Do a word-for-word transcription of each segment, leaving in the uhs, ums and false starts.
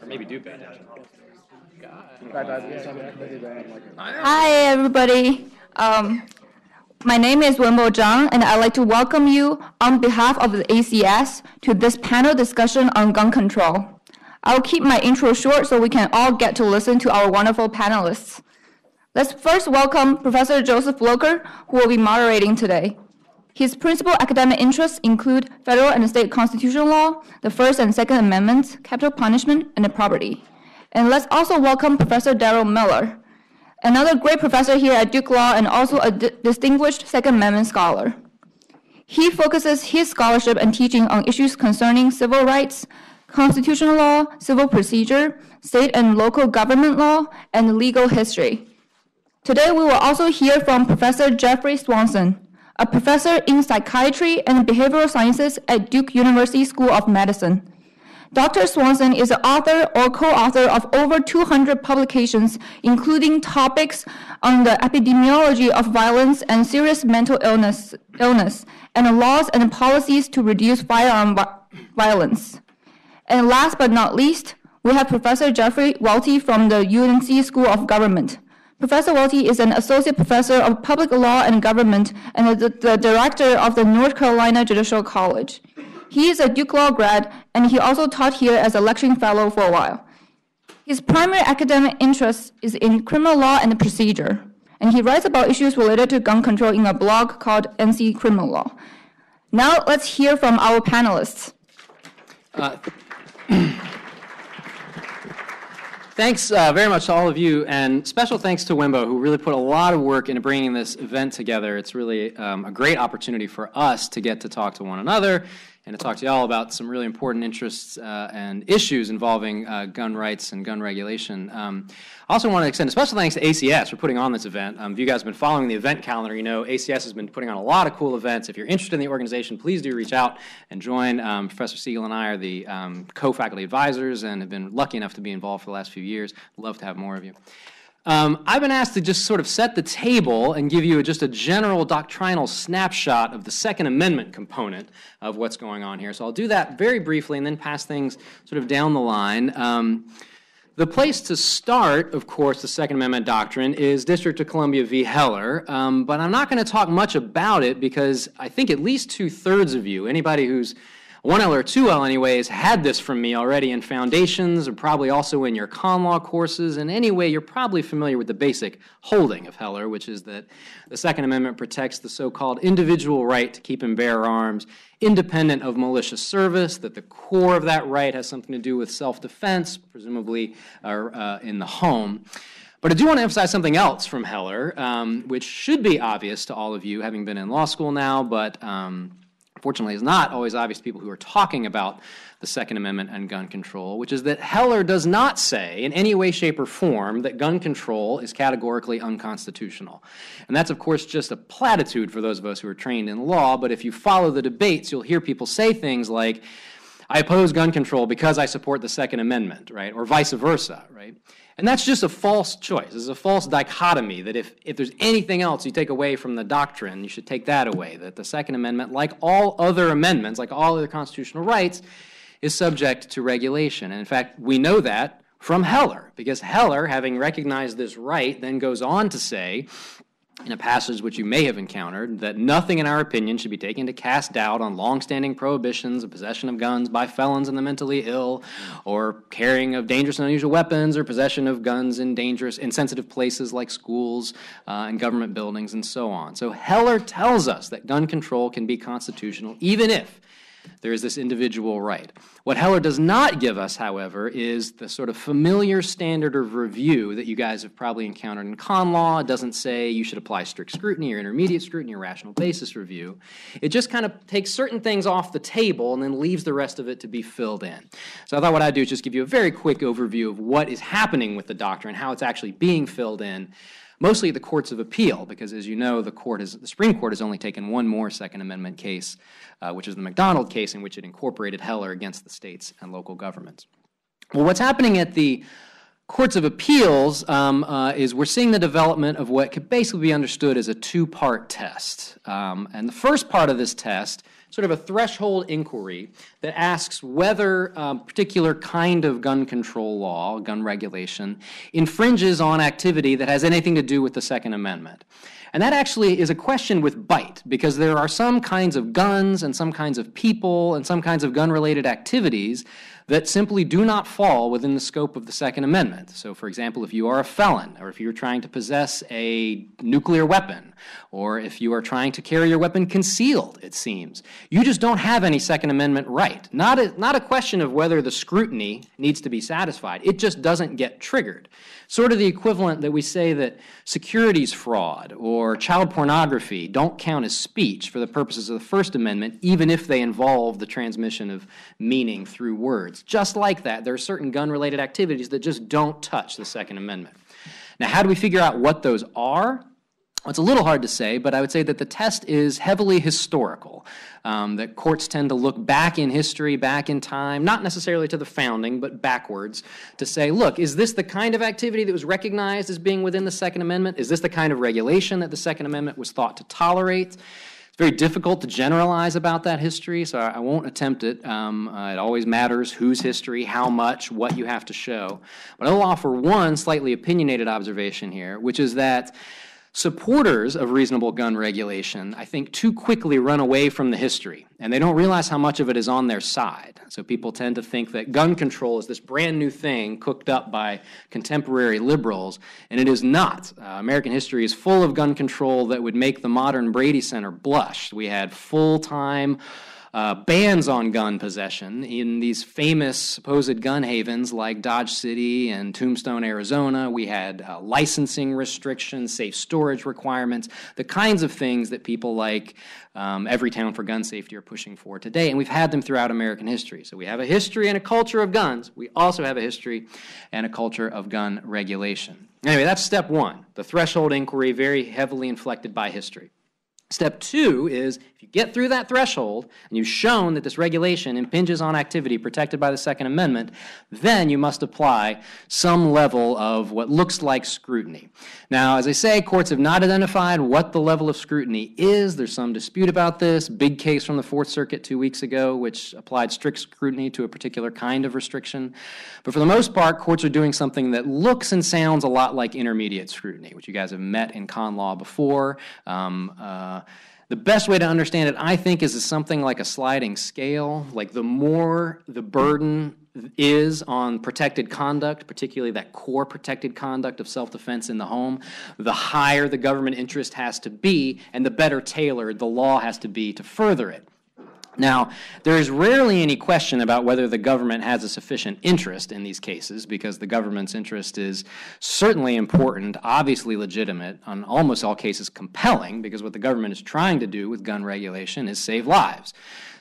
Or maybe Duke got it. Hi, everybody. Um, my name is Wenbo Zhang, and I'd like to welcome you on behalf of the A C S to this panel discussion on gun control. I'll keep my intro short so we can all get to listen to our wonderful panelists. Let's first welcome Professor Joseph Blocher, who will be moderating today. His principal academic interests include federal and state constitutional law, the First and Second Amendments, capital punishment, and the property. And let's also welcome Professor Darrell Miller, another great professor here at Duke Law and also a di- distinguished Second Amendment scholar. He focuses his scholarship and teaching on issues concerning civil rights, constitutional law, civil procedure, state and local government law, and legal history. Today, we will also hear from Professor Jeffrey Swanson, a professor in psychiatry and behavioral sciences at Duke University School of Medicine. Doctor Swanson is the author or co-author of over two hundred publications, including topics on the epidemiology of violence and serious mental illness, illness and the laws and policies to reduce firearm violence. And last but not least, we have Professor Jeffrey Welty from the U N C School of Government. Professor Welty is an associate professor of public law and government and the, the director of the North Carolina Judicial College. He is a Duke Law grad, and he also taught here as a lecturing fellow for a while. His primary academic interest is in criminal law and procedure, and he writes about issues related to gun control in a blog called N C Criminal Law. Now let's hear from our panelists. Uh, Thanks uh, very much to all of you, and special thanks to Wenbo, who really put a lot of work into bringing this event together. It's really um, a great opportunity for us to get to talk to one another and to talk to y'all about some really important interests uh, and issues involving uh, gun rights and gun regulation. Um, I also want to extend a special thanks to A C S for putting on this event. Um, if you guys have been following the event calendar, you know A C S has been putting on a lot of cool events. If you're interested in the organization, please do reach out and join. Um, Professor Siegel and I are the um, co-faculty advisors and have been lucky enough to be involved for the last few years. Love to have more of you. Um, I've been asked to just sort of set the table and give you a, just a general doctrinal snapshot of the Second Amendment component of what's going on here. So I'll do that very briefly and then pass things sort of down the line. Um, the place to start, of course, the Second Amendment doctrine is District of Columbia v. Heller, um, but I'm not going to talk much about it because I think at least two-thirds of you, anybody who's one L or two L anyways, had this from me already in foundations and probably also in your con law courses. And anyway, you're probably familiar with the basic holding of Heller, which is that the Second Amendment protects the so-called individual right to keep and bear arms independent of malicious service, that the core of that right has something to do with self-defense, presumably uh, in the home. But I do want to emphasize something else from Heller, um, which should be obvious to all of you, having been in law school now, but um, fortunately, it's not always obvious to people who are talking about the Second Amendment and gun control, which is that Heller does not say in any way, shape, or form that gun control is categorically unconstitutional. And that's, of course, just a platitude for those of us who are trained in law, but if you follow the debates, you'll hear people say things like, I oppose gun control because I support the Second Amendment, right? Or vice versa, right? And that's just a false choice. It's a false dichotomy that if, if there's anything else you take away from the doctrine, you should take that away, that the Second Amendment, like all other amendments, like all other constitutional rights, is subject to regulation. And in fact, we know that from Heller, because Heller, having recognized this right, then goes on to say, in a passage which you may have encountered, that nothing in our opinion should be taken to cast doubt on longstanding prohibitions of possession of guns by felons and the mentally ill, or carrying of dangerous and unusual weapons, or possession of guns in dangerous, insensitive places like schools uh, and government buildings and so on. So Heller tells us that gun control can be constitutional even if there is this individual right. What Heller does not give us, however, is the sort of familiar standard of review that you guys have probably encountered in con law. It doesn't say you should apply strict scrutiny or intermediate scrutiny or rational basis review. It just kind of takes certain things off the table and then leaves the rest of it to be filled in. So I thought what I'd do is just give you a very quick overview of what is happening with the doctrine, how it's actually being filled in, mostly the courts of appeal, because as you know, the court is, the Supreme Court has only taken one more Second Amendment case, uh, which is the McDonald case, in which it incorporated Heller against the states and local governments. Well, what's happening at the courts of appeals um, uh, is we're seeing the development of what could basically be understood as a two-part test. Um, and the first part of this test sort of a threshold inquiry that asks whether a um, particular kind of gun control law, gun regulation, infringes on activity that has anything to do with the Second Amendment. And that actually is a question with bite, because there are some kinds of guns and some kinds of people and some kinds of gun-related activities that simply do not fall within the scope of the Second Amendment. So, for example, if you are a felon, or if you're trying to possess a nuclear weapon, or if you are trying to carry your weapon concealed, it seems, you just don't have any Second Amendment right. Not a, not a question of whether the scrutiny needs to be satisfied. It just doesn't get triggered. Sort of the equivalent that we say that securities fraud or child pornography don't count as speech for the purposes of the First Amendment, even if they involve the transmission of meaning through words. Just like that, there are certain gun-related activities that just don't touch the Second Amendment. Now, how do we figure out what those are? It's a little hard to say, but I would say that the test is heavily historical, um, that courts tend to look back in history, back in time, not necessarily to the founding, but backwards, to say, look, is this the kind of activity that was recognized as being within the Second Amendment? Is this the kind of regulation that the Second Amendment was thought to tolerate? Very difficult to generalize about that history, so I won't attempt it. Um, uh, it always matters whose history, how much, what you have to show. But I will offer one slightly opinionated observation here, which is that supporters of reasonable gun regulation, I think, too quickly run away from the history, and they don't realize how much of it is on their side. So people tend to think that gun control is this brand new thing cooked up by contemporary liberals, and it is not. Uh, American history is full of gun control that would make the modern Brady Center blush. We had full-time Uh, bans on gun possession in these famous supposed gun havens like Dodge City and Tombstone, Arizona. We had uh, licensing restrictions, safe storage requirements, the kinds of things that people like um, Everytown for Gun Safety are pushing for today, and we've had them throughout American history. So we have a history and a culture of guns. We also have a history and a culture of gun regulation. Anyway, that's step one, the threshold inquiry, very heavily inflected by history. Step two is, if you get through that threshold and you've shown that this regulation impinges on activity protected by the Second Amendment, then you must apply some level of what looks like scrutiny. Now, as I say, courts have not identified what the level of scrutiny is. There's some dispute about this. Big case from the Fourth Circuit two weeks ago, which applied strict scrutiny to a particular kind of restriction. But for the most part, courts are doing something that looks and sounds a lot like intermediate scrutiny, which you guys have met in con law before. Um, uh, Uh, the best way to understand it, I think, is something like a sliding scale. Like, the more the burden is on protected conduct, particularly that core protected conduct of self-defense in the home, the higher the government interest has to be, and the better tailored the law has to be to further it. Now, there is rarely any question about whether the government has a sufficient interest in these cases, because the government's interest is certainly important, obviously legitimate, on almost all cases compelling, because what the government is trying to do with gun regulation is save lives.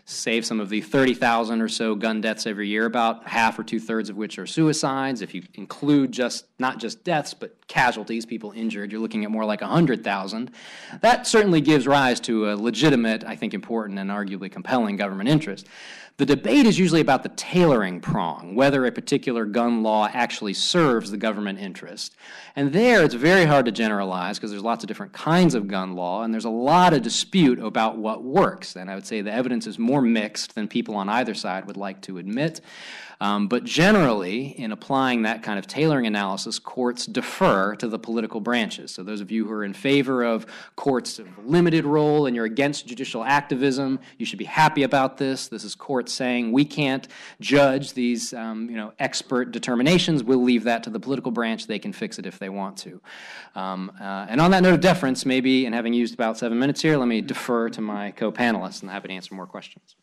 Save some of the thirty thousand or so gun deaths every year, about half or two-thirds of which are suicides. If you include just not just deaths, but casualties, people injured, you're looking at more like one hundred thousand. That certainly gives rise to a legitimate, I think important, and arguably compelling government interest. The debate is usually about the tailoring prong, whether a particular gun law actually serves the government interest. And there, it's very hard to generalize, because there's lots of different kinds of gun law, and there's a lot of dispute about what works. And I would say the evidence is more mixed than people on either side would like to admit. Um, but generally, in applying that kind of tailoring analysis, courts defer to the political branches. So those of you who are in favor of courts' of limited role and you're against judicial activism, you should be happy about this. This is courts saying, we can't judge these um, you know, expert determinations. We'll leave that to the political branch. They can fix it if they want to. Um, uh, and on that note of deference, maybe, and having used about seven minutes here, let me defer to my co-panelists, and I'm happy to answer more questions.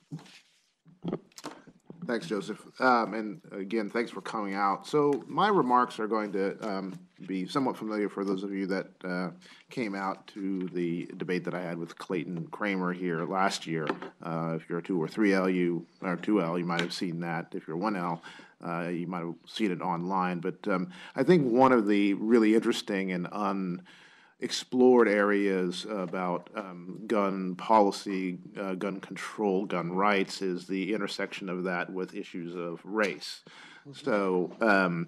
Thanks, Joseph. Um, and again, thanks for coming out. So my remarks are going to um, be somewhat familiar for those of you that uh, came out to the debate that I had with Clayton Kramer here last year. Uh, if you're a two or three L, you, or two L, you might have seen that. If you're one L, uh, you might have seen it online. But um, I think one of the really interesting and un explored areas about um, gun policy, uh, gun control, gun rights is the intersection of that with issues of race. So, um,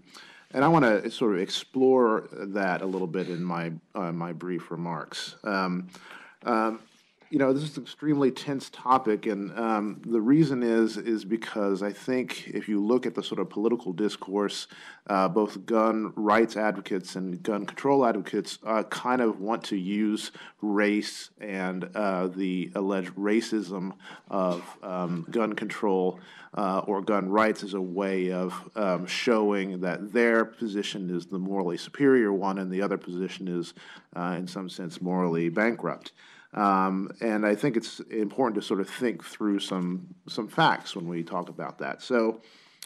and I want to sort of explore that a little bit in my uh, my brief remarks. Um, um, you know, this is an extremely tense topic, and um, the reason is is because I think if you look at the sort of political discourse, uh, both gun rights advocates and gun control advocates uh, kind of want to use race and uh, the alleged racism of um, gun control uh, or gun rights as a way of um, showing that their position is the morally superior one and the other position is, uh, in some sense, morally bankrupt. Um, and I think it's important to sort of think through some some facts when we talk about that. So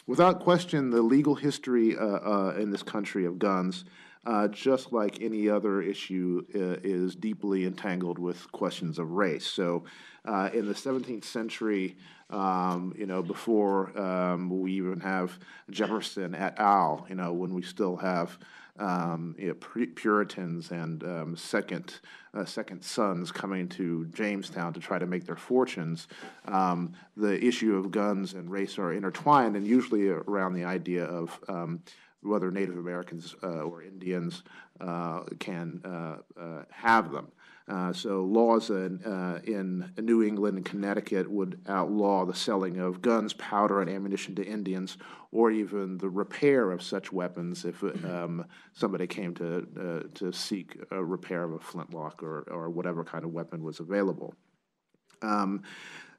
without question, the legal history uh, uh, in this country of guns, uh, just like any other issue, uh, is deeply entangled with questions of race. So uh, in the seventeenth century, um, you know, before um, we even have Jefferson et al., you know, when we still have Um, you know, Puritans and um, second uh, second sons coming to Jamestown to try to make their fortunes, um, the issue of guns and race are intertwined, and usually around the idea of um, whether Native Americans uh, or Indians uh, can uh, uh, have them. Uh, so laws in, uh, in New England and Connecticut would outlaw the selling of guns, powder, and ammunition to Indians, or even the repair of such weapons if um, somebody came to, uh, to seek a repair of a flintlock or, or whatever kind of weapon was available. Um,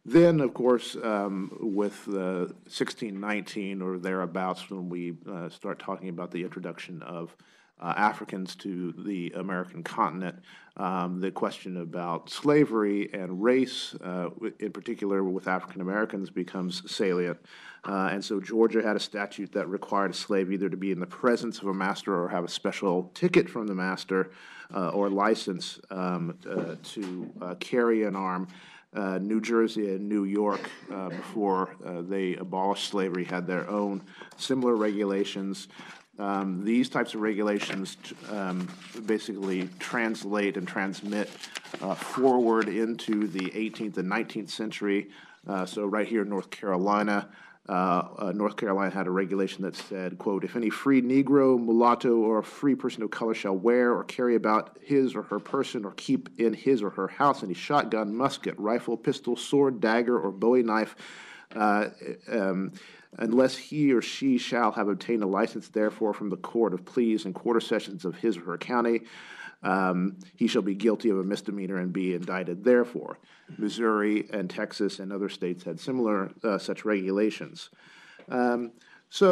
Then, of course, um, with uh, sixteen nineteen or thereabouts, when we uh, start talking about the introduction of uh, Africans to the American continent, um, the question about slavery and race, uh, in particular with African Americans, becomes salient. Uh, and so Georgia had a statute that required a slave either to be in the presence of a master or have a special ticket from the master uh, or license um, uh, to uh, carry an arm. Uh, New Jersey and New York, uh, before uh, they abolished slavery, had their own similar regulations. Um, these types of regulations um, basically translate and transmit uh, forward into the eighteenth and nineteenth century. Uh, so right here in North Carolina, Uh, uh, North Carolina had a regulation that said, quote, if any free Negro, mulatto, or free person of color shall wear or carry about his or her person or keep in his or her house any shotgun, musket, rifle, pistol, sword, dagger, or bowie knife, uh, um, unless he or she shall have obtained a license, therefore, from the court of pleas and quarter sessions of his or her county, Um, he shall be guilty of a misdemeanor and be indicted therefore. Missouri and Texas and other states had similar uh, such regulations. Um, so,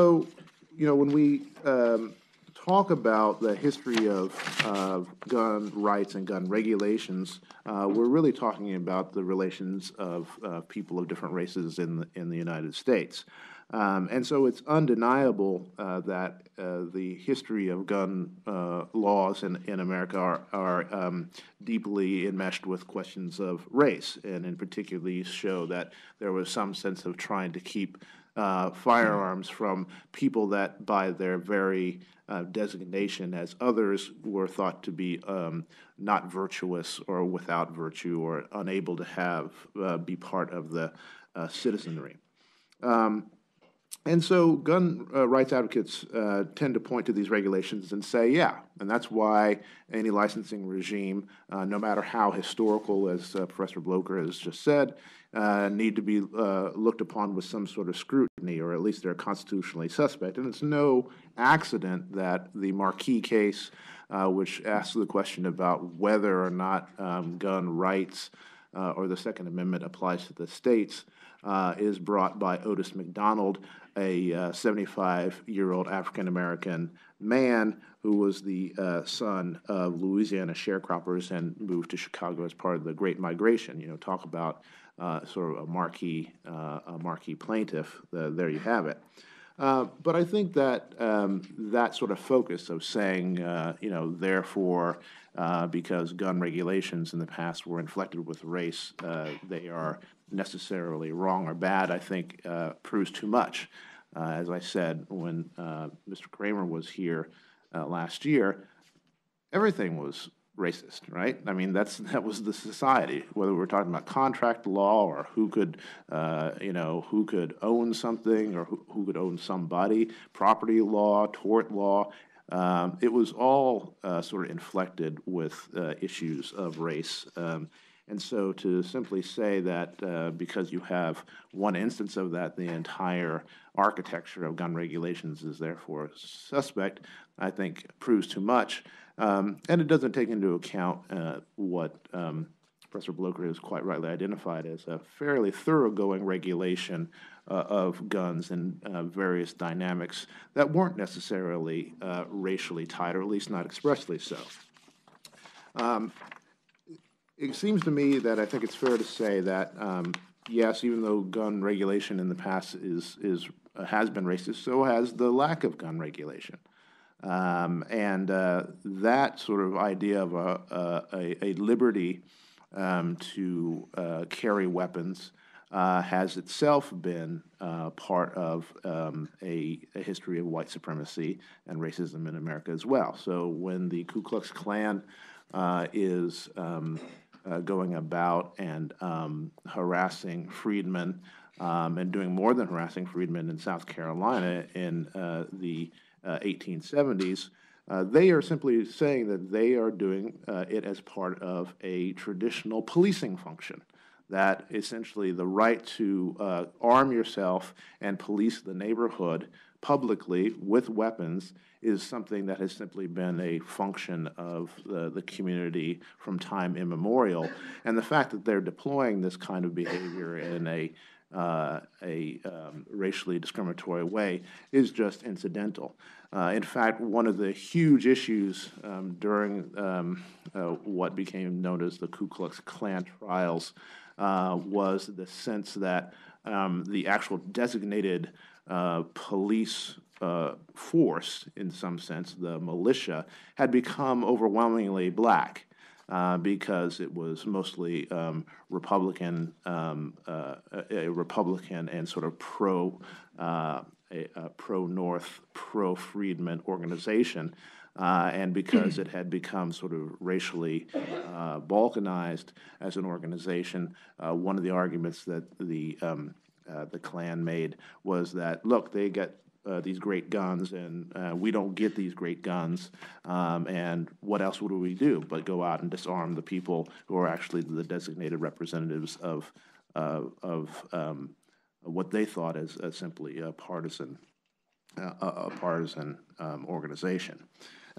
you know, when we um, talk about the history of uh, gun rights and gun regulations, uh, we're really talking about the relations of uh, people of different races in the, in the United States. Um, and so it's undeniable uh, that uh, the history of gun uh, laws in, in America are, are um, deeply enmeshed with questions of race, and in particular these show that there was some sense of trying to keep uh, firearms from people that by their very uh, designation as others were thought to be um, not virtuous or without virtue or unable to have uh, be part of the uh, citizenry. Um, And so gun uh, rights advocates uh, tend to point to these regulations and say, yeah, and that's why any licensing regime, uh, no matter how historical, as uh, Professor Blocher has just said, uh, need to be uh, looked upon with some sort of scrutiny, or at least they're constitutionally suspect. And it's no accident that the Marquis case, uh, which asks the question about whether or not um, gun rights uh, or the Second Amendment applies to the states, Uh, is brought by Otis McDonald, a seventy-five-year-old uh, African-American man who was the uh, son of Louisiana sharecroppers and moved to Chicago as part of the Great Migration. You know, talk about uh, sort of a marquee, uh, a marquee plaintiff. Uh, there you have it. Uh, but I think that um, that sort of focus of saying, uh, you know, therefore, uh, because gun regulations in the past were inflected with race, uh, they are necessarily wrong or bad, I think uh, proves too much. Uh, as I said, when uh, Mister Kramer was here uh, last year, everything was racist, right? I mean, that's that was the society. Whether we're talking about contract law or who could, uh, you know, who could own something or who, who could own somebody, property law, tort law, um, it was all uh, sort of inflected with uh, issues of race. Um, And so to simply say that uh, because you have one instance of that, the entire architecture of gun regulations is therefore suspect, I think proves too much. Um, and it doesn't take into account uh, what um, Professor Blocher has quite rightly identified as a fairly thoroughgoing regulation uh, of guns and uh, various dynamics that weren't necessarily uh, racially tied, or at least not expressly so. Um, It seems to me that I think it's fair to say that, um, yes, even though gun regulation in the past is, is, uh, has been racist, so has the lack of gun regulation. Um, and uh, that sort of idea of a, a, a liberty um, to uh, carry weapons uh, has itself been uh, part of um, a, a history of white supremacy and racism in America as well. So when the Ku Klux Klan uh, is um, Uh, going about and um, harassing freedmen um, and doing more than harassing freedmen in South Carolina in uh, the uh, eighteen seventies, uh, they are simply saying that they are doing uh, it as part of a traditional policing function, that essentially the right to uh, arm yourself and police the neighborhood publicly with weapons is something that has simply been a function of the, the community from time immemorial. And the fact that they're deploying this kind of behavior in a, uh, a um, racially discriminatory way is just incidental. Uh, in fact, one of the huge issues um, during um, uh, what became known as the Ku Klux Klan trials uh, was the sense that um, the actual designated Uh, police uh, force, in some sense, the militia, had become overwhelmingly black uh, because it was mostly um, Republican, um, uh, a Republican and sort of pro, uh, a, a pro-North, pro-freedman organization, uh, and because it had become sort of racially uh, balkanized as an organization. Uh, one of the arguments that the um, Uh, the Klan made was that, look, they got uh, these great guns, and uh, we don't get these great guns, um, and what else would we do but go out and disarm the people who are actually the designated representatives of uh, of um, what they thought as uh, simply a partisan uh, a partisan um, organization.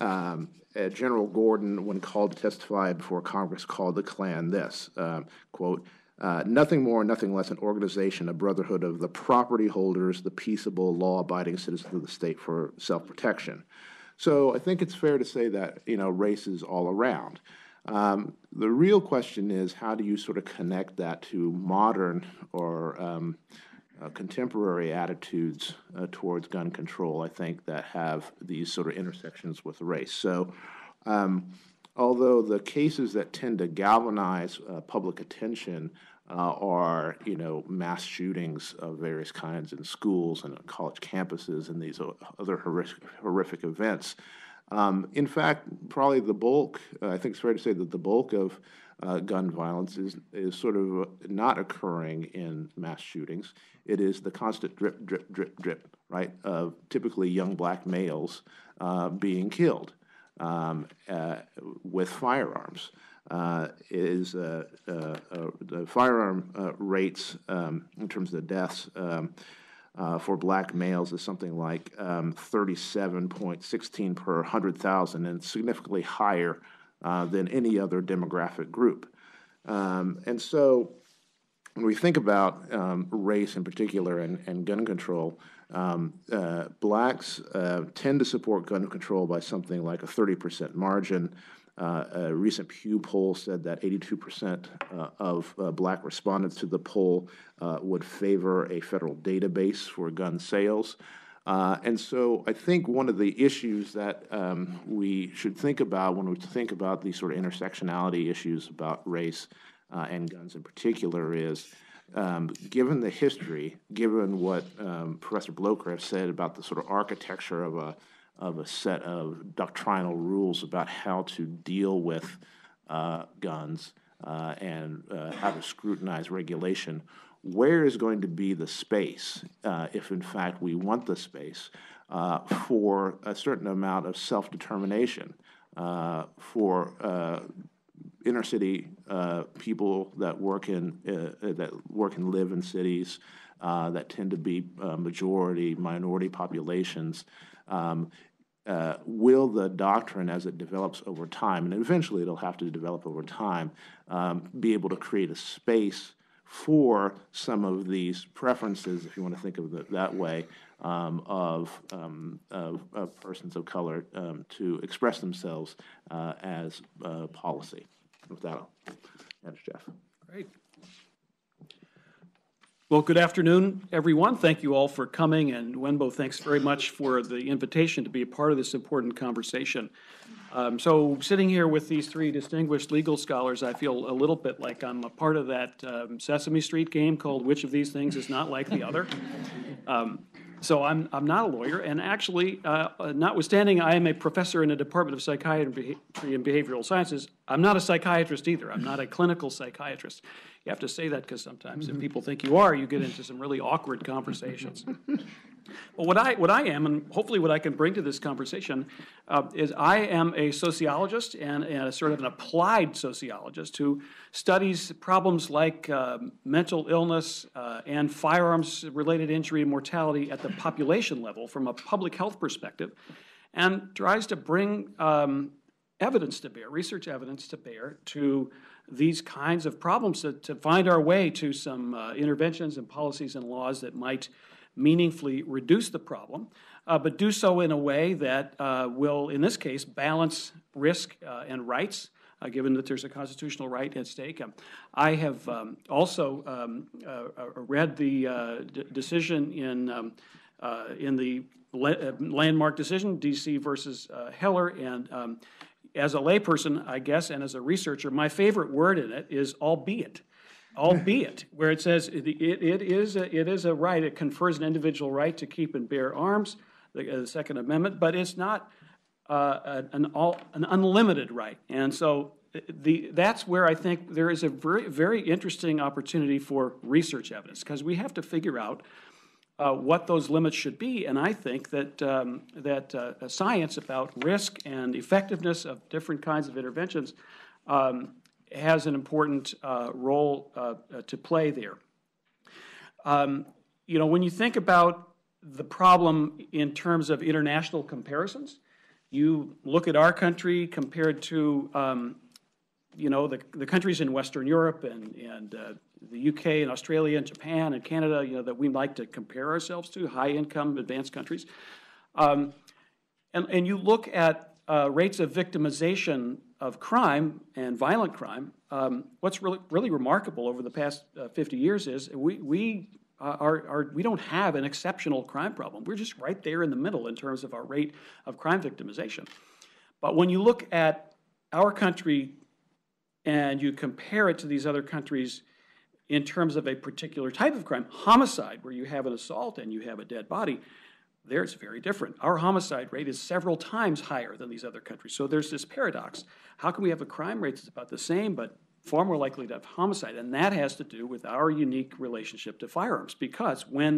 Um, uh, General Gordon, when called to testify before Congress, called the Klan this, uh, quote, Uh, nothing more, nothing less, an organization, a brotherhood of the property holders, the peaceable, law-abiding citizens of the state for self-protection. So I think it's fair to say that, you know, race is all around. Um, the real question is, how do you sort of connect that to modern or um, uh, contemporary attitudes uh, towards gun control, I think, that have these sort of intersections with race? So um, although the cases that tend to galvanize uh, public attention uh, are, you know, mass shootings of various kinds in schools and on college campuses and these other horrific, horrific events. Um, in fact, probably the bulk, uh, I think it's fair to say that the bulk of uh, gun violence is, is sort of not occurring in mass shootings. It is the constant drip, drip, drip, drip, right, of typically young black males uh, being killed. Um, uh, with firearms uh, is uh, uh, uh, the firearm uh, rates um, in terms of the deaths um, uh, for black males is something like um, thirty-seven point one six per one hundred thousand, and significantly higher uh, than any other demographic group. Um, and so when we think about um, race in particular and, and gun control, Um, uh, blacks uh, tend to support gun control by something like a thirty percent margin. Uh, a recent Pew poll said that eighty-two percent uh, of uh, black respondents to the poll uh, would favor a federal database for gun sales. Uh, and so I think one of the issues that um, we should think about when we think about these sort of intersectionality issues about race uh, and guns in particular is, Um, given the history, given what um, Professor Blocher has said about the sort of architecture of a, of a set of doctrinal rules about how to deal with uh, guns uh, and uh, how to scrutinize regulation, where is going to be the space, uh, if in fact we want the space, uh, for a certain amount of self-determination, uh, for uh, inner city uh, people that work in uh, that work and live in cities uh, that tend to be uh, majority minority populations. Um, Uh, will the doctrine, as it develops over time, and eventually it'll have to develop over time, um, be able to create a space for some of these preferences, if you want to think of it that way, um, of, um, of, of persons of color um, to express themselves uh, as uh, policy. With that, that's Jeff. Great. Well, good afternoon, everyone. Thank you all for coming, and Wenbo, thanks very much for the invitation to be a part of this important conversation. Um, so sitting here with these three distinguished legal scholars, I feel a little bit like I'm a part of that um, Sesame Street game called Which of These Things Is Not Like the Other. Um, so I'm, I'm not a lawyer, and actually, uh, notwithstanding I am a professor in the Department of Psychiatry and Behavioral Sciences, I'm not a psychiatrist either. I'm not a clinical psychiatrist. You have to say that because sometimes mm-hmm. if people think you are, you get into some really awkward conversations. But what I, what I am, and hopefully what I can bring to this conversation, uh, is I am a sociologist and, and a sort of an applied sociologist who studies problems like uh, mental illness uh, and firearms-related injury and mortality at the population level from a public health perspective, and tries to bring um, evidence to bear, research evidence to bear to these kinds of problems to, to find our way to some uh, interventions and policies and laws that might meaningfully reduce the problem, uh, but do so in a way that uh, will, in this case, balance risk uh, and rights, uh, given that there's a constitutional right at stake. Um, I have um, also um, uh, read the uh, d decision in, um, uh, in the la uh, landmark decision, D C versus uh, Heller, and um, as a layperson, I guess, and as a researcher, my favorite word in it is albeit, albeit, where it says it, it, it, is a, it is a right. It confers an individual right to keep and bear arms, the, uh, the Second Amendment, but it's not uh, an, all, an unlimited right. And so the, that's where I think there is a very, very interesting opportunity for research evidence, because we have to figure out Uh, what those limits should be, and I think that um, that uh, science about risk and effectiveness of different kinds of interventions um, has an important uh, role uh, uh, to play there. Um, you know, when you think about the problem in terms of international comparisons, you look at our country compared to um, you know the the countries in Western Europe and and. Uh, the U K and Australia and Japan and Canada, you know, that we like to compare ourselves to, high-income, advanced countries. Um, and, and you look at uh, rates of victimization of crime and violent crime. Um, what's really, really remarkable over the past uh, fifty years is we, we, uh, are, are, we don't have an exceptional crime problem. We're just right there in the middle in terms of our rate of crime victimization. But when you look at our country and you compare it to these other countries in terms of a particular type of crime, homicide, where you have an assault and you have a dead body, there it's very different. Our homicide rate is several times higher than these other countries. So there's this paradox. How can we have a crime rate that's about the same, but far more likely to have homicide? And that has to do with our unique relationship to firearms, because when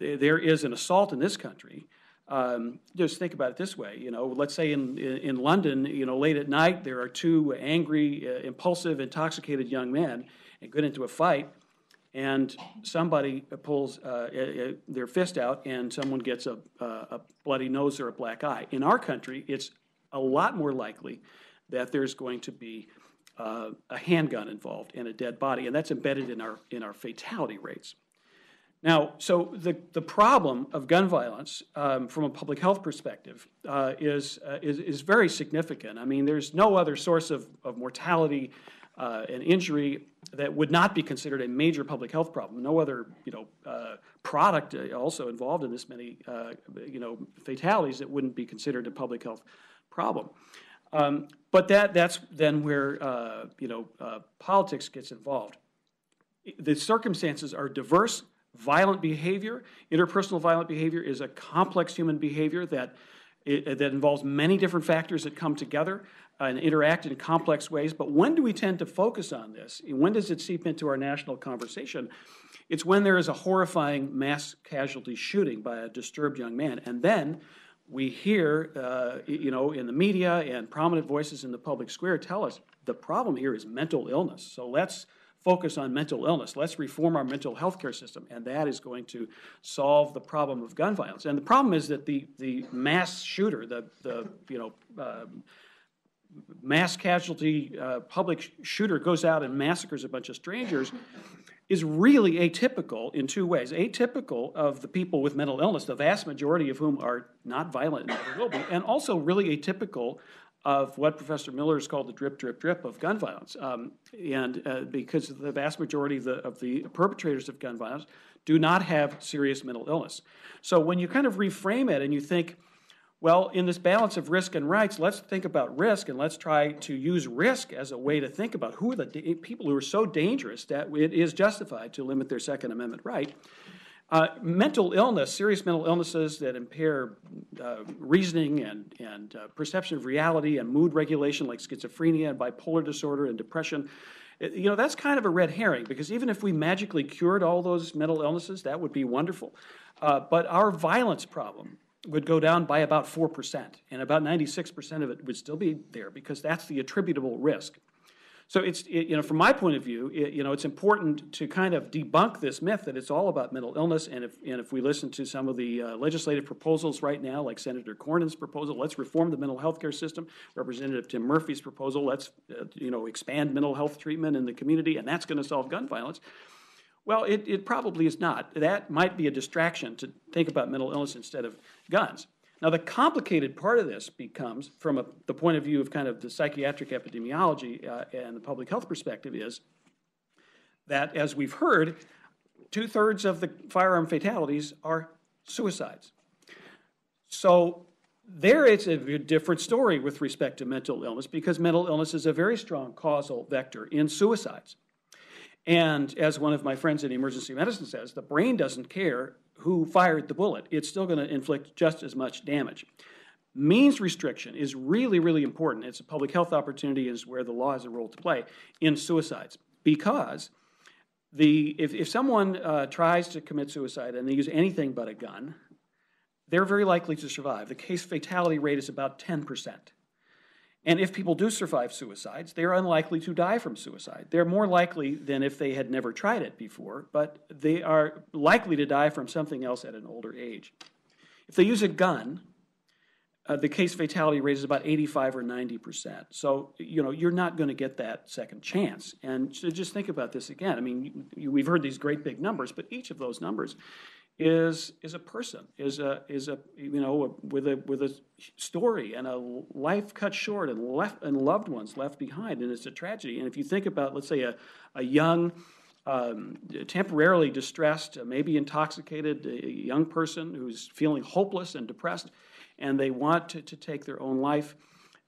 th there is an assault in this country, Um, just think about it this way, you know, let's say in, in, in London, you know, late at night, there are two angry, uh, impulsive, intoxicated young men and get into a fight, and somebody pulls uh, a, a, their fist out and someone gets a, a, a bloody nose or a black eye. In our country, it's a lot more likely that there's going to be uh, a handgun involved and a dead body, and that's embedded in our, in our fatality rates. Now, so the, the problem of gun violence um, from a public health perspective uh, is, uh, is, is very significant. I mean, there's no other source of, of mortality uh, and injury that would not be considered a major public health problem. No other, you know, uh, product also involved in this many, uh, you know, fatalities that wouldn't be considered a public health problem. Um, but that, that's then where, uh, you know, uh, politics gets involved. The circumstances are diverse. Violent behavior, interpersonal violent behavior, is a complex human behavior that, that involves many different factors that come together and interact in complex ways. But when do we tend to focus on this? When does it seep into our national conversation? It's when there is a horrifying mass casualty shooting by a disturbed young man. And then we hear, uh, you know, in the media and prominent voices in the public square tell us the problem here is mental illness. So let's focus on mental illness. Let's reform our mental health care system, and that is going to solve the problem of gun violence. And the problem is that the the mass shooter, the the you know uh, mass casualty uh, public shooter goes out and massacres a bunch of strangers, is really atypical in two ways. Atypical of the people with mental illness, the vast majority of whom are not violent and never will be, and also really atypical of what Professor Miller has called the drip, drip, drip of gun violence. Um, and uh, because the vast majority of the, of the perpetrators of gun violence do not have serious mental illness. So when you kind of reframe it and you think, well, in this balance of risk and rights, let's think about risk, and let's try to use risk as a way to think about who are the da- people who are so dangerous that it is justified to limit their Second Amendment right. Uh, mental illness, serious mental illnesses that impair uh, reasoning and, and uh, perception of reality and mood regulation, like schizophrenia and bipolar disorder and depression, it, you know, that's kind of a red herring, because even if we magically cured all those mental illnesses, that would be wonderful. Uh, but our violence problem would go down by about four percent, and about ninety-six percent of it would still be there, because that's the attributable risk. So it's, it, you know, from my point of view, it, you know, it's important to kind of debunk this myth that it's all about mental illness. And if and if we listen to some of the uh, legislative proposals right now, like Senator Cornyn's proposal, let's reform the mental health care system. Representative Tim Murphy's proposal, let's, uh, you know, expand mental health treatment in the community, and that's going to solve gun violence. Well, it, it probably is not. That might be a distraction to think about mental illness instead of guns. Now, the complicated part of this becomes, from a, the point of view of kind of the psychiatric epidemiology uh, and the public health perspective, is that, as we've heard, two-thirds of the firearm fatalities are suicides. So there it's a different story with respect to mental illness, because mental illness is a very strong causal vector in suicides. And as one of my friends in emergency medicine says, the brain doesn't care who fired the bullet. It's still going to inflict just as much damage. Means restriction is really, really important. It's a public health opportunity, is where the law has a role to play in suicides. Because the if, if someone uh, tries to commit suicide and they use anything but a gun, they're very likely to survive. The case fatality rate is about ten percent. And if people do survive suicides, they are unlikely to die from suicide. They're more likely than if they had never tried it before, but they are likely to die from something else at an older age. If they use a gun, uh, the case fatality rate is about eighty-five or ninety percent. So, you know, you're not going to get that second chance. And so just think about this again. I mean, you, we've heard these great big numbers, but each of those numbers is is a person, is a is a you know a, with a with a story and a life cut short and left and loved ones left behind, and it's a tragedy. And if you think about, let's say, a a young, um, temporarily distressed, maybe intoxicated, a young person who's feeling hopeless and depressed, and they want to, to take their own life,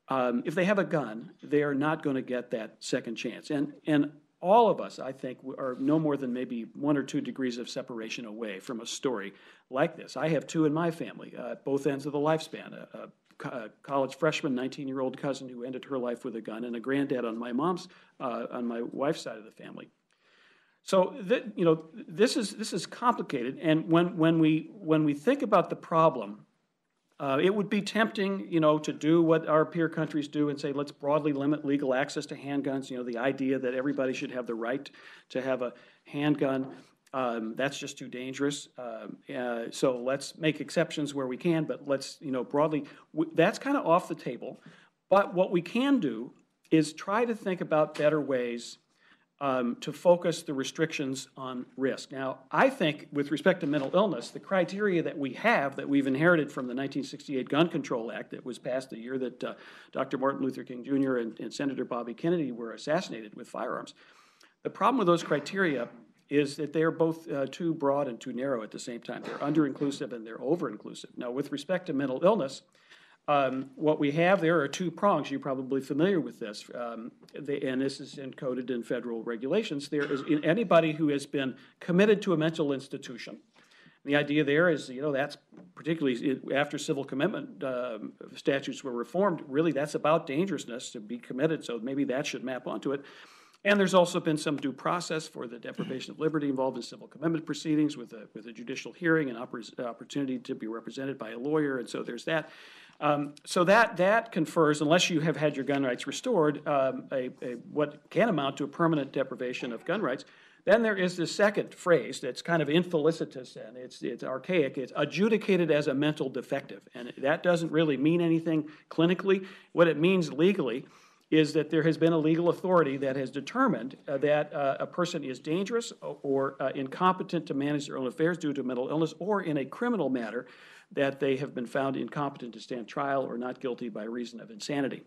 um, if they have a gun, they are not going to get that second chance. And and. All of us, I think, are no more than maybe one or two degrees of separation away from a story like this. I have two in my family, uh, both ends of the lifespan, a, a college freshman, nineteen-year-old cousin who ended her life with a gun, and a granddad on my mom's, uh, on my wife's side of the family. So, th- you know, this is this is complicated, and when, when, we, when we think about the problem, Uh, it would be tempting, you know, to do what our peer countries do and say, let's broadly limit legal access to handguns. You know, the idea that everybody should have the right to have a handgun, um, that's just too dangerous. Um, uh, so let's make exceptions where we can, but let's, you know, broadly, w- that's kind of off the table. But what we can do is try to think about better ways Um, to focus the restrictions on risk. Now, I think with respect to mental illness, the criteria that we have, that we've inherited from the nineteen sixty-eight Gun Control Act that was passed the year that uh, Doctor Martin Luther King Junior and, and Senator Bobby Kennedy were assassinated with firearms, the problem with those criteria is that they are both uh, too broad and too narrow at the same time. They're under-inclusive and they're over-inclusive. Now, with respect to mental illness, Um, what we have there are two prongs. You're probably familiar with this, um, they, and this is encoded in federal regulations. There is in anybody who has been committed to a mental institution. The idea there is, you know, that's particularly after civil commitment um, statutes were reformed, really that's about dangerousness to be committed, so maybe that should map onto it. And there's also been some due process for the deprivation of liberty involved in civil commitment proceedings with a, with a judicial hearing and oppor- opportunity to be represented by a lawyer. And so there's that. Um, so that that confers, unless you have had your gun rights restored, um, a, a what can amount to a permanent deprivation of gun rights. Then there is this second phrase that's kind of infelicitous and it's it's archaic. It's adjudicated as a mental defective. And that doesn't really mean anything clinically. What it means legally is that there has been a legal authority that has determined uh, that uh, a person is dangerous or, or uh, incompetent to manage their own affairs due to mental illness, or in a criminal matter that they have been found incompetent to stand trial or not guilty by reason of insanity.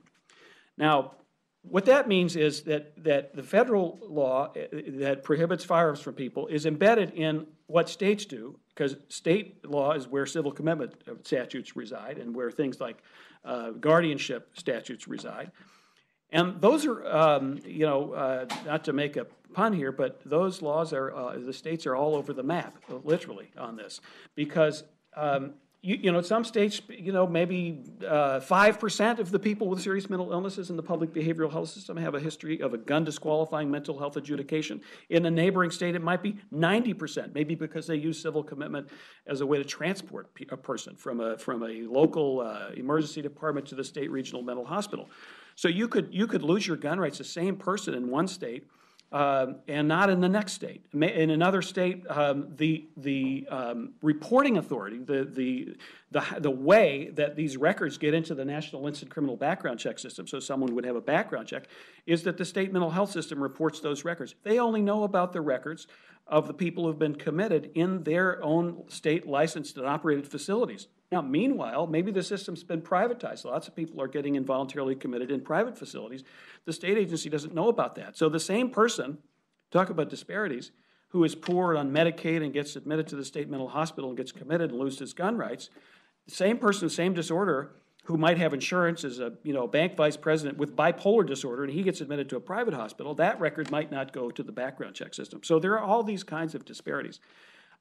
Now, what that means is that, that the federal law that prohibits firearms from people is embedded in what states do, because state law is where civil commitment statutes reside and where things like uh, guardianship statutes reside. And those are, um, you know, uh, not to make a pun here, but those laws are, uh, the states are all over the map, literally, on this. Because, um, you, you know, some states, you know, maybe uh, five percent of the people with serious mental illnesses in the public behavioral health system have a history of a gun disqualifying mental health adjudication. In a neighboring state, it might be ninety percent, maybe because they use civil commitment as a way to transport a person from a, from a local uh, emergency department to the state regional mental hospital. So you could you could lose your gun rights, the same person in one state, uh, and not in the next state. In another state, um, the the um, reporting authority, the, the the the way that these records get into the National Instant Criminal Background Check system, so someone would have a background check, is that the state mental health system reports those records. They only know about the records of the people who've been committed in their own state licensed and operated facilities. Now, meanwhile, maybe the system's been privatized. Lots of people are getting involuntarily committed in private facilities. The state agency doesn't know about that. So the same person, talk about disparities, who is poor and on Medicaid and gets admitted to the state mental hospital and gets committed and loses his gun rights, the same person, same disorder, who might have insurance as a you know bank vice president with bipolar disorder, and he gets admitted to a private hospital, that record might not go to the background check system. So there are all these kinds of disparities.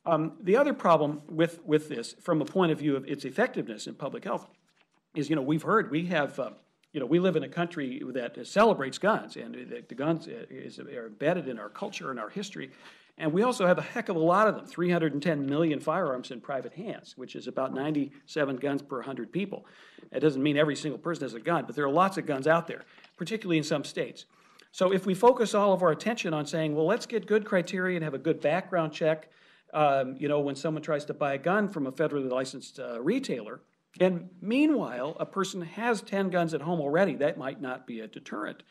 Um, the other problem with, with this, from a point of view of its effectiveness in public health, is you know we've heard we have uh, you know we live in a country that celebrates guns, and the, the guns is, are embedded in our culture and our history, and we also have a heck of a lot of them, three hundred ten million firearms in private hands, which is about ninety-seven guns per one hundred people. That doesn't mean every single person has a gun, but there are lots of guns out there, particularly in some states. So if we focus all of our attention on saying, well, let's get good criteria and have a good background check. Um, you know, when someone tries to buy a gun from a federally licensed uh, retailer, and meanwhile, a person has ten guns at home already, that might not be a deterrent.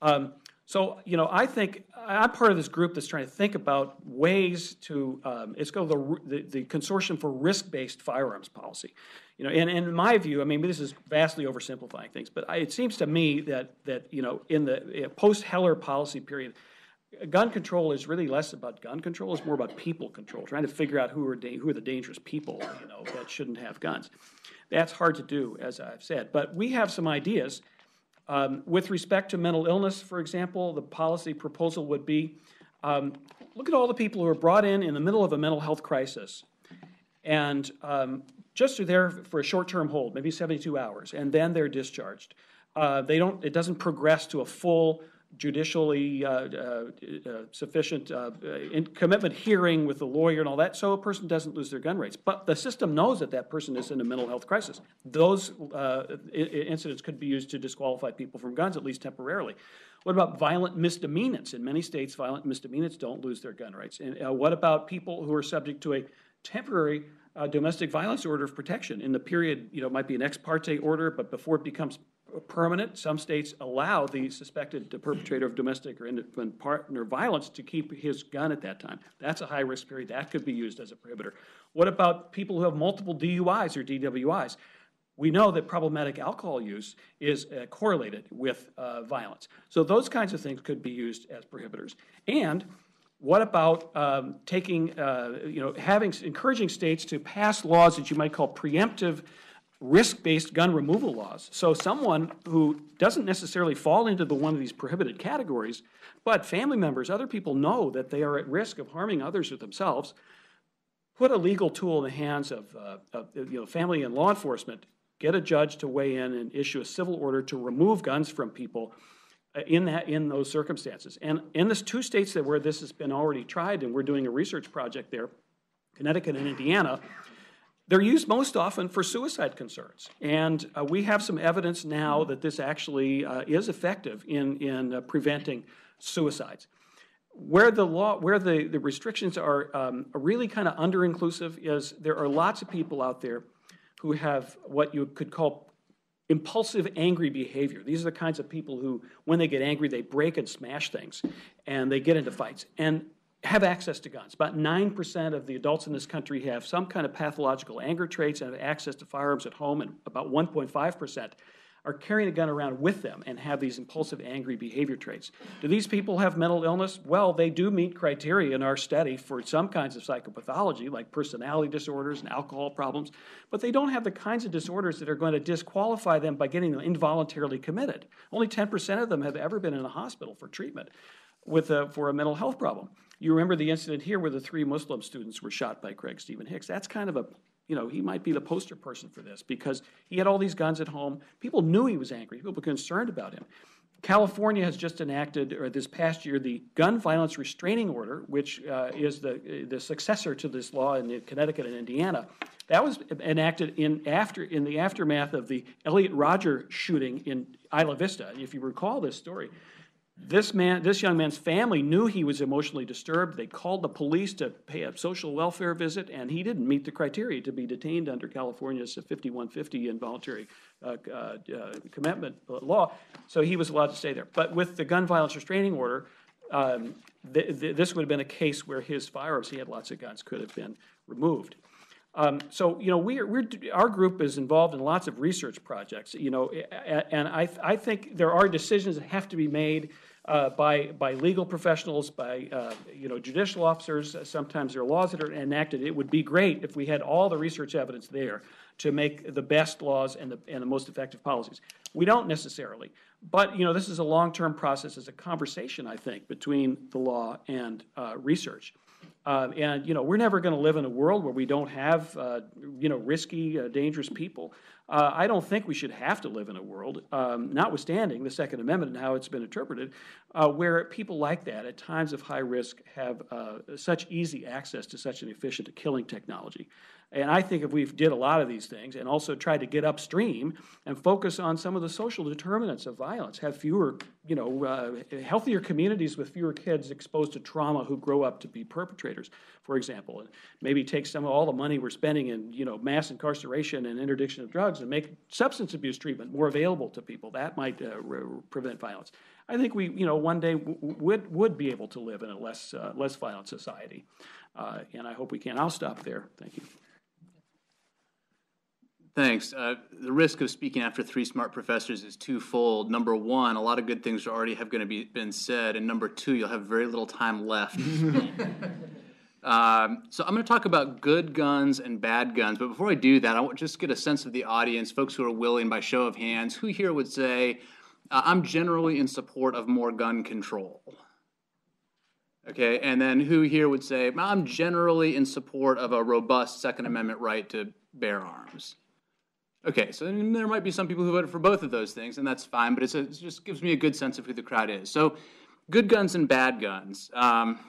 Um, so, you know, I think I'm part of this group that's trying to think about ways to, um, it's called the, the, the Consortium for Risk-Based Firearms Policy. You know, and, and in my view, I mean, this is vastly oversimplifying things, but I, it seems to me that, that you know, in the uh, post-Heller policy period, gun control is really less about gun control. It's more about people control, trying to figure out who are, da- who are the dangerous people, you know, that shouldn't have guns. That's hard to do, as I've said. But we have some ideas. Um, with respect to mental illness, for example, the policy proposal would be, um, look at all the people who are brought in in the middle of a mental health crisis. And um, just are there for a short-term hold, maybe seventy-two hours, and then they're discharged. Uh, they don't. It doesn't progress to a full judicially uh, uh, uh, sufficient uh, in commitment hearing with the lawyer and all that, so a person doesn't lose their gun rights. But the system knows that that person is in a mental health crisis. Those uh, I- incidents could be used to disqualify people from guns, at least temporarily. What about violent misdemeanors? In many states, violent misdemeanors don't lose their gun rights. And uh, what about people who are subject to a temporary uh, domestic violence order of protection? In the period, you know, it might be an ex parte order, but before it becomes permanent, some states allow the suspected perpetrator of domestic or intimate partner violence to keep his gun at that time. That's a high-risk period. That could be used as a prohibitor. What about people who have multiple D U Is or D W Is? We know that problematic alcohol use is uh, correlated with uh, violence. So those kinds of things could be used as prohibitors. And what about um, taking, uh, you know, having encouraging states to pass laws that you might call preemptive risk-based gun removal laws. So someone who doesn't necessarily fall into the one of these prohibited categories, but family members, other people know that they are at risk of harming others or themselves, put a legal tool in the hands of, uh, of you know, family and law enforcement, get a judge to weigh in and issue a civil order to remove guns from people in that in those circumstances. And in this two states that where this has been already tried, and we're doing a research project there, Connecticut and Indiana, they're used most often for suicide concerns. And uh, we have some evidence now that this actually uh, is effective in, in uh, preventing suicides. Where the law, where the, the restrictions are um, really kind of under-inclusive is there are lots of people out there who have what you could call impulsive, angry behavior. These are the kinds of people who, when they get angry, they break and smash things, and they get into fights. And have access to guns. About nine percent of the adults in this country have some kind of pathological anger traits and have access to firearms at home, and about one point five percent are carrying a gun around with them and have these impulsive, angry behavior traits. Do these people have mental illness? Well, they do meet criteria in our study for some kinds of psychopathology, like personality disorders and alcohol problems, but they don't have the kinds of disorders that are going to disqualify them by getting them involuntarily committed. Only ten percent of them have ever been in a hospital for treatment with a, for a mental health problem. You remember the incident here where the three Muslim students were shot by Craig Stephen Hicks. That's kind of a, you know, he might be the poster person for this because he had all these guns at home. People knew he was angry. People were concerned about him. California has just enacted, or this past year, the Gun Violence Restraining Order, which uh, is the, the successor to this law in Connecticut and Indiana. That was enacted in after in the aftermath of the Elliot Rodger shooting in Isla Vista, if you recall this story. This man, this young man's family knew he was emotionally disturbed. They called the police to pay a social welfare visit, and he didn't meet the criteria to be detained under California's fifty-one fifty involuntary uh, uh, commitment law. So he was allowed to stay there. But with the gun violence restraining order, um, th th this would have been a case where his firearms, he had lots of guns, could have been removed. Um, so, you know, we're, we're, our group is involved in lots of research projects, you know, and I, I think there are decisions that have to be made uh, by, by legal professionals, by, uh, you know, judicial officers. Sometimes there are laws that are enacted. It would be great if we had all the research evidence there to make the best laws and the, and the most effective policies. We don't necessarily. But, you know, this is a long-term process. It's a conversation, I think, between the law and uh, research. Uh, and, you know, we're never going to live in a world where we don't have, uh, you know, risky, uh, dangerous people. Uh, I don't think we should have to live in a world, um, notwithstanding the Second Amendment and how it's been interpreted, uh, where people like that at times of high risk have uh, such easy access to such an efficient killing technology. And I think if we've did a lot of these things and also tried to get upstream and focus on some of the social determinants of violence, have fewer, you know, uh, healthier communities with fewer kids exposed to trauma who grow up to be perpetrators, for example, and maybe take some of all the money we're spending in, you know, mass incarceration and interdiction of drugs and make substance abuse treatment more available to people. That might uh, prevent violence. I think we, you know, one day w would would be able to live in a less uh, less violent society, uh, and I hope we can. I'll stop there. Thank you. Thanks. Uh, the risk of speaking after three smart professors is twofold. Number one, a lot of good things are already have going to be been said, and number two, you'll have very little time left. um, so I'm going to talk about good guns and bad guns, but before I do that, I want to just get a sense of the audience, folks who are willing, by show of hands, who here would say, uh, "I'm generally in support of more gun control." Okay, and then who here would say, "I'm generally in support of a robust Second Amendment right to bear arms." Okay, so there might be some people who voted for both of those things, and that's fine, but it's a, it just gives me a good sense of who the crowd is. So, good guns and bad guns. Um,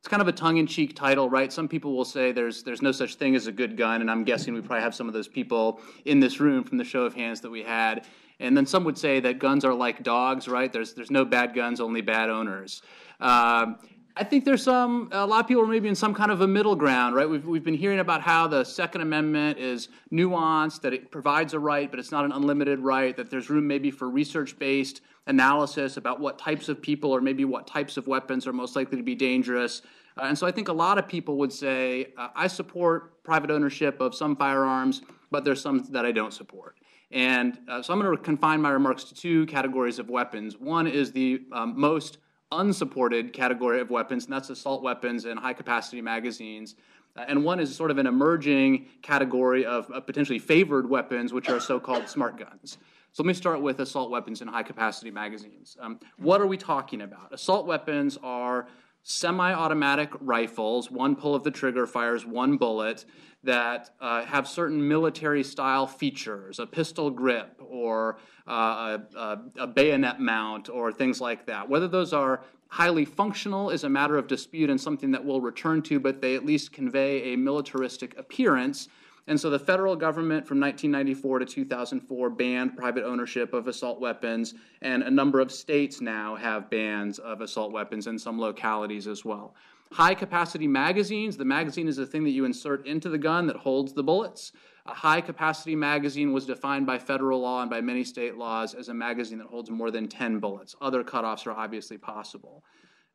it's kind of a tongue-in-cheek title, right? Some people will say there's, there's no such thing as a good gun, and I'm guessing we probably have some of those people in this room from the show of hands that we had. And then some would say that guns are like dogs, right? There's, there's no bad guns, only bad owners. Um, I think there's some, a lot of people are maybe in some kind of a middle ground, right? We've, we've been hearing about how the Second Amendment is nuanced, that it provides a right, but it's not an unlimited right, that there's room maybe for research-based analysis about what types of people or maybe what types of weapons are most likely to be dangerous. Uh, and so I think a lot of people would say, uh, I support private ownership of some firearms, but there's some that I don't support. And uh, so I'm going to confine my remarks to two categories of weapons. One is the um, most unsupported category of weapons, and that's assault weapons and high-capacity magazines. Uh, and one is sort of an emerging category of uh, potentially favored weapons, which are so-called smart guns. So let me start with assault weapons and high-capacity magazines. Um, what are we talking about? Assault weapons are semi-automatic rifles, one pull of the trigger fires one bullet, that uh, have certain military-style features, a pistol grip or uh, a, a bayonet mount or things like that. Whether those are highly functional is a matter of dispute and something that we'll return to, but they at least convey a militaristic appearance. And so the federal government from nineteen ninety-four to two thousand four banned private ownership of assault weapons, and a number of states now have bans of assault weapons in some localities as well. High-capacity magazines, the magazine is the thing that you insert into the gun that holds the bullets. A high-capacity magazine was defined by federal law and by many state laws as a magazine that holds more than ten bullets. Other cutoffs are obviously possible.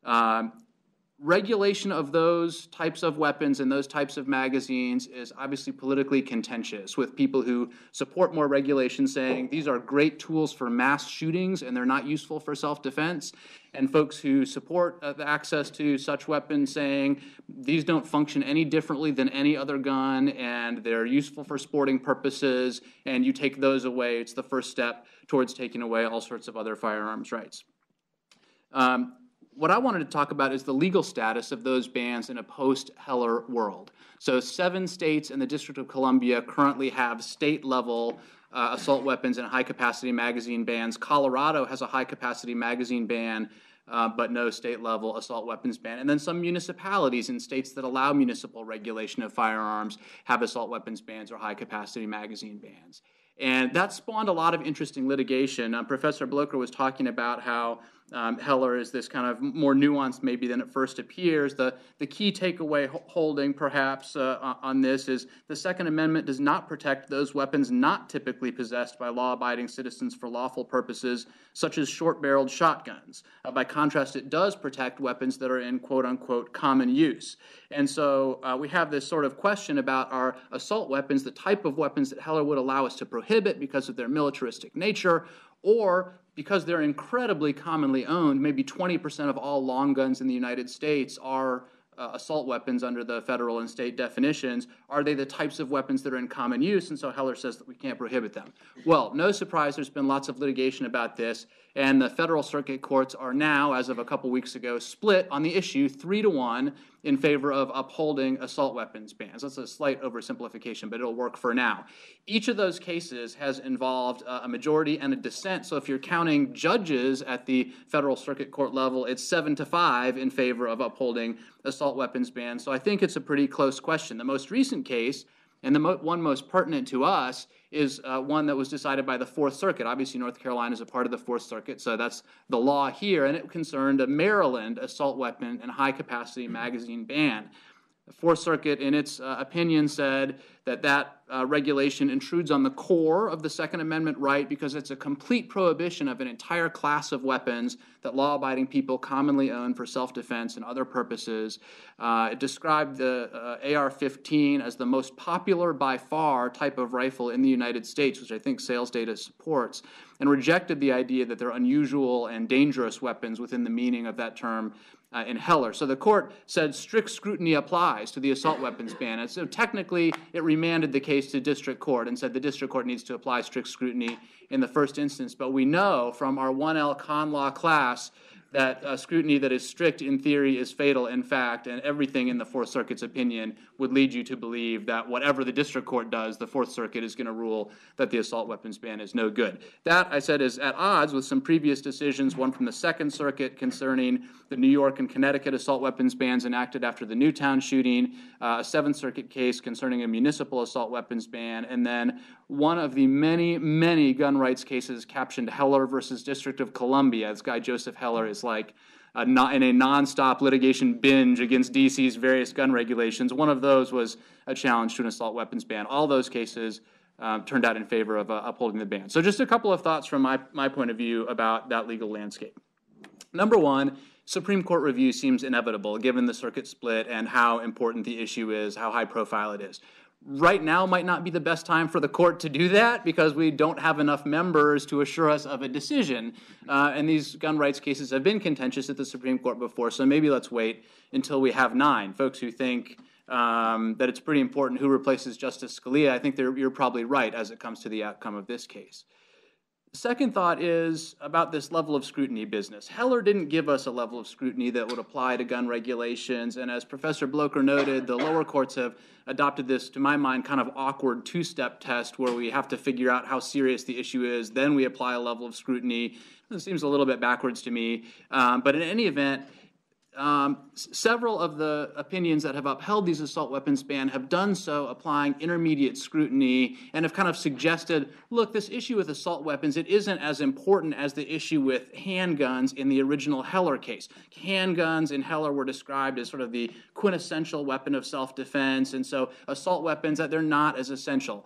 Um, regulation of those types of weapons and those types of magazines is obviously politically contentious, with people who support more regulation saying these are great tools for mass shootings and they're not useful for self-defense, and folks who support uh, the access to such weapons saying these don't function any differently than any other gun and they're useful for sporting purposes, and you take those away, it's the first step towards taking away all sorts of other firearms rights. Um, What I wanted to talk about is the legal status of those bans in a post-Heller world. So seven states and the District of Columbia currently have state-level uh, assault weapons and high-capacity magazine bans. Colorado has a high-capacity magazine ban, uh, but no state-level assault weapons ban. And then some municipalities in states that allow municipal regulation of firearms have assault weapons bans or high-capacity magazine bans. And that spawned a lot of interesting litigation. Um, Professor Blocher was talking about how um, Heller is this kind of more nuanced maybe than it first appears. The, the key takeaway holding perhaps uh, on this is the Second Amendment does not protect those weapons not typically possessed by law-abiding citizens for lawful purposes, such as short-barreled shotguns. Uh, by contrast, it does protect weapons that are in quote-unquote common use. And so uh, we have this sort of question about our assault weapons, the type of weapons that Heller would allow us to prohibit prohibit because of their militaristic nature, or because they're incredibly commonly owned. Maybe twenty percent of all long guns in the United States are uh, assault weapons under the federal and state definitions. Are they the types of weapons that are in common use? And so Heller says that we can't prohibit them. Well, no surprise, there's been lots of litigation about this, and the federal circuit courts are now, as of a couple weeks ago, split on the issue three to one in favor of upholding assault weapons bans. That's a slight oversimplification, but it'll work for now. Each of those cases has involved uh, a majority and a dissent, so if you're counting judges at the federal circuit court level, it's seven to five in favor of upholding assault weapons bans. So I think it's a pretty close question. The most recent case, and the mo- one most pertinent to us, is uh, one that was decided by the Fourth Circuit. Obviously, North Carolina is a part of the Fourth Circuit, so that's the law here, and it concerned a Maryland assault weapon and high-capacity magazine ban. The Fourth Circuit, in its uh, opinion, said that that uh, regulation intrudes on the core of the Second Amendment right because it's a complete prohibition of an entire class of weapons that law-abiding people commonly own for self-defense and other purposes. Uh, it described the uh, A R fifteen as the most popular by far type of rifle in the United States, which I think sales data supports, and rejected the idea that they're unusual and dangerous weapons within the meaning of that term Uh, in Heller. So the court said strict scrutiny applies to the assault weapons ban. And so technically, it remanded the case to district court and said the district court needs to apply strict scrutiny in the first instance. But we know from our one L con law class that uh, scrutiny that is strict in theory is fatal in fact, and everything in the Fourth Circuit's opinion would lead you to believe that whatever the district court does, the Fourth Circuit is going to rule that the assault weapons ban is no good. That, I said, is at odds with some previous decisions, one from the Second Circuit concerning the New York and Connecticut assault weapons bans enacted after the Newtown shooting, uh, a Seventh Circuit case concerning a municipal assault weapons ban, and then one of the many, many gun rights cases captioned Heller versus District of Columbia. This guy, Joseph Heller, is like uh, not in a nonstop litigation binge against D C's various gun regulations. One of those was a challenge to an assault weapons ban. All those cases uh, turned out in favor of uh, upholding the ban. So just a couple of thoughts from my, my point of view about that legal landscape. Number one, Supreme Court review seems inevitable given the circuit split and how important the issue is, how high profile it is. Right now might not be the best time for the court to do that because we don't have enough members to assure us of a decision. Uh, and these gun rights cases have been contentious at the Supreme Court before, so maybe let's wait until we have nine. Folks who think um, that it's pretty important who replaces Justice Scalia, I think you're probably right as it comes to the outcome of this case. Second thought is about this level of scrutiny business. Heller didn't give us a level of scrutiny that would apply to gun regulations, and as Professor Blocher noted, the lower courts have adopted this, to my mind, kind of awkward two-step test where we have to figure out how serious the issue is, then we apply a level of scrutiny. This seems a little bit backwards to me, um, but in any event, Um, several of the opinions that have upheld these assault weapons ban have done so applying intermediate scrutiny and have kind of suggested, look, this issue with assault weapons, it isn't as important as the issue with handguns in the original Heller case. Handguns in Heller were described as sort of the quintessential weapon of self-defense, and so assault weapons, that they're not as essential.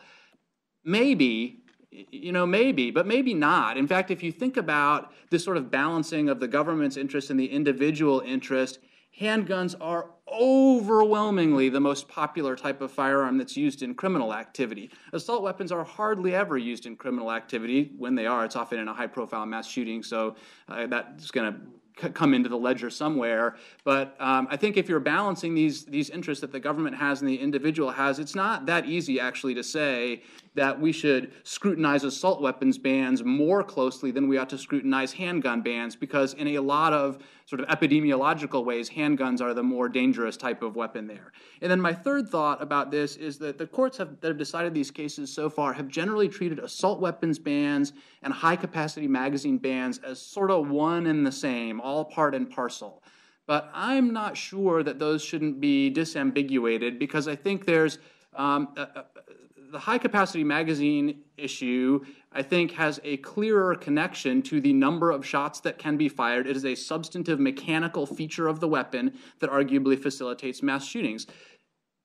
Maybe. You know, maybe, but maybe not. In fact, if you think about this sort of balancing of the government's interest and the individual interest, handguns are overwhelmingly the most popular type of firearm that's used in criminal activity. Assault weapons are hardly ever used in criminal activity. When they are, it's often in a high-profile mass shooting, so uh, that's going to come into the ledger somewhere. But um, I think if you're balancing these these interests that the government has and the individual has, it's not that easy actually to say that we should scrutinize assault weapons bans more closely than we ought to scrutinize handgun bans, because in a lot of sort of epidemiological ways, handguns are the more dangerous type of weapon there. And then my third thought about this is that the courts have, that have decided these cases so far have generally treated assault weapons bans and high-capacity magazine bans as sort of one and the same, all part and parcel. But I'm not sure that those shouldn't be disambiguated, because I think there's um, a, a, the high-capacity magazine issue, I think, has a clearer connection to the number of shots that can be fired. It is a substantive mechanical feature of the weapon that arguably facilitates mass shootings.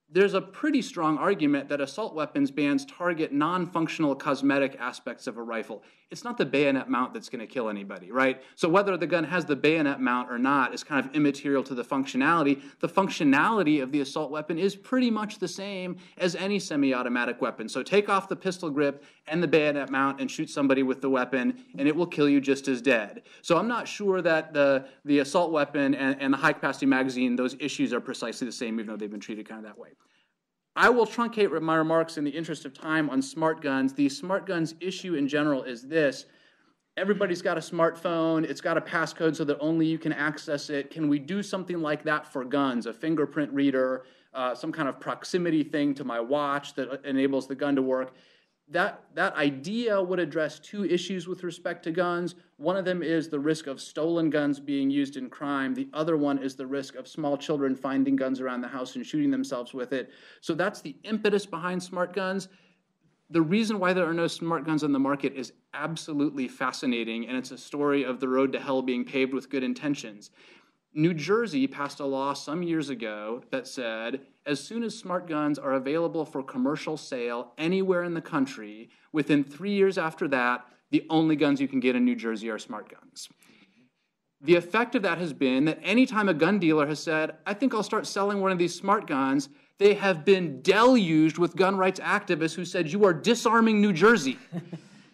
There's a pretty strong argument that assault weapons bans target non-functional cosmetic aspects of a rifle. It's not the bayonet mount that's going to kill anybody, right? So whether the gun has the bayonet mount or not is kind of immaterial to the functionality. The functionality of the assault weapon is pretty much the same as any semi-automatic weapon. So take off the pistol grip and the bayonet mount and shoot somebody with the weapon, and it will kill you just as dead. So I'm not sure that the, the assault weapon and, and the high-capacity magazine, those issues are precisely the same, even though they've been treated kind of that way. I will truncate my remarks in the interest of time on smart guns. The smart guns issue in general is this. Everybody's got a smartphone. It's got a passcode so that only you can access it. Can we do something like that for guns, a fingerprint reader, uh, some kind of proximity thing to my watch that enables the gun to work? That, that idea would address two issues with respect to guns. One of them is the risk of stolen guns being used in crime. The other one is the risk of small children finding guns around the house and shooting themselves with it. So that's the impetus behind smart guns. The reason why there are no smart guns on the market is absolutely fascinating, and it's a story of the road to hell being paved with good intentions. New Jersey passed a law some years ago that said, as soon as smart guns are available for commercial sale anywhere in the country, within three years after that, the only guns you can get in New Jersey are smart guns. The effect of that has been that anytime a gun dealer has said, I think I'll start selling one of these smart guns, they have been deluged with gun rights activists who said, you are disarming New Jersey.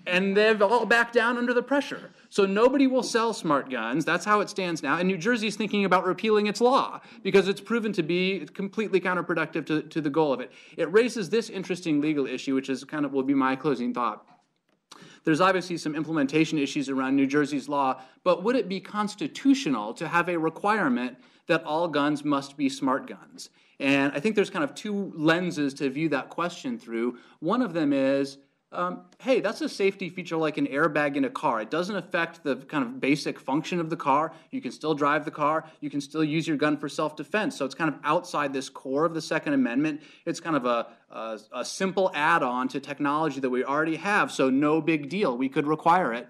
And they've all backed down under the pressure. So nobody will sell smart guns. That's how it stands now. And New Jersey's thinking about repealing its law because it's proven to be completely counterproductive to, to the goal of it. It raises this interesting legal issue, which is kind of will be my closing thought. There's obviously some implementation issues around New Jersey's law, but would it be constitutional to have a requirement that all guns must be smart guns? And I think there's kind of two lenses to view that question through. One of them is, Um, hey, that's a safety feature like an airbag in a car. It doesn't affect the kind of basic function of the car. You can still drive the car. You can still use your gun for self-defense. So it's kind of outside this core of the Second Amendment. It's kind of a, a, a simple add-on to technology that we already have, so no big deal. We could require it.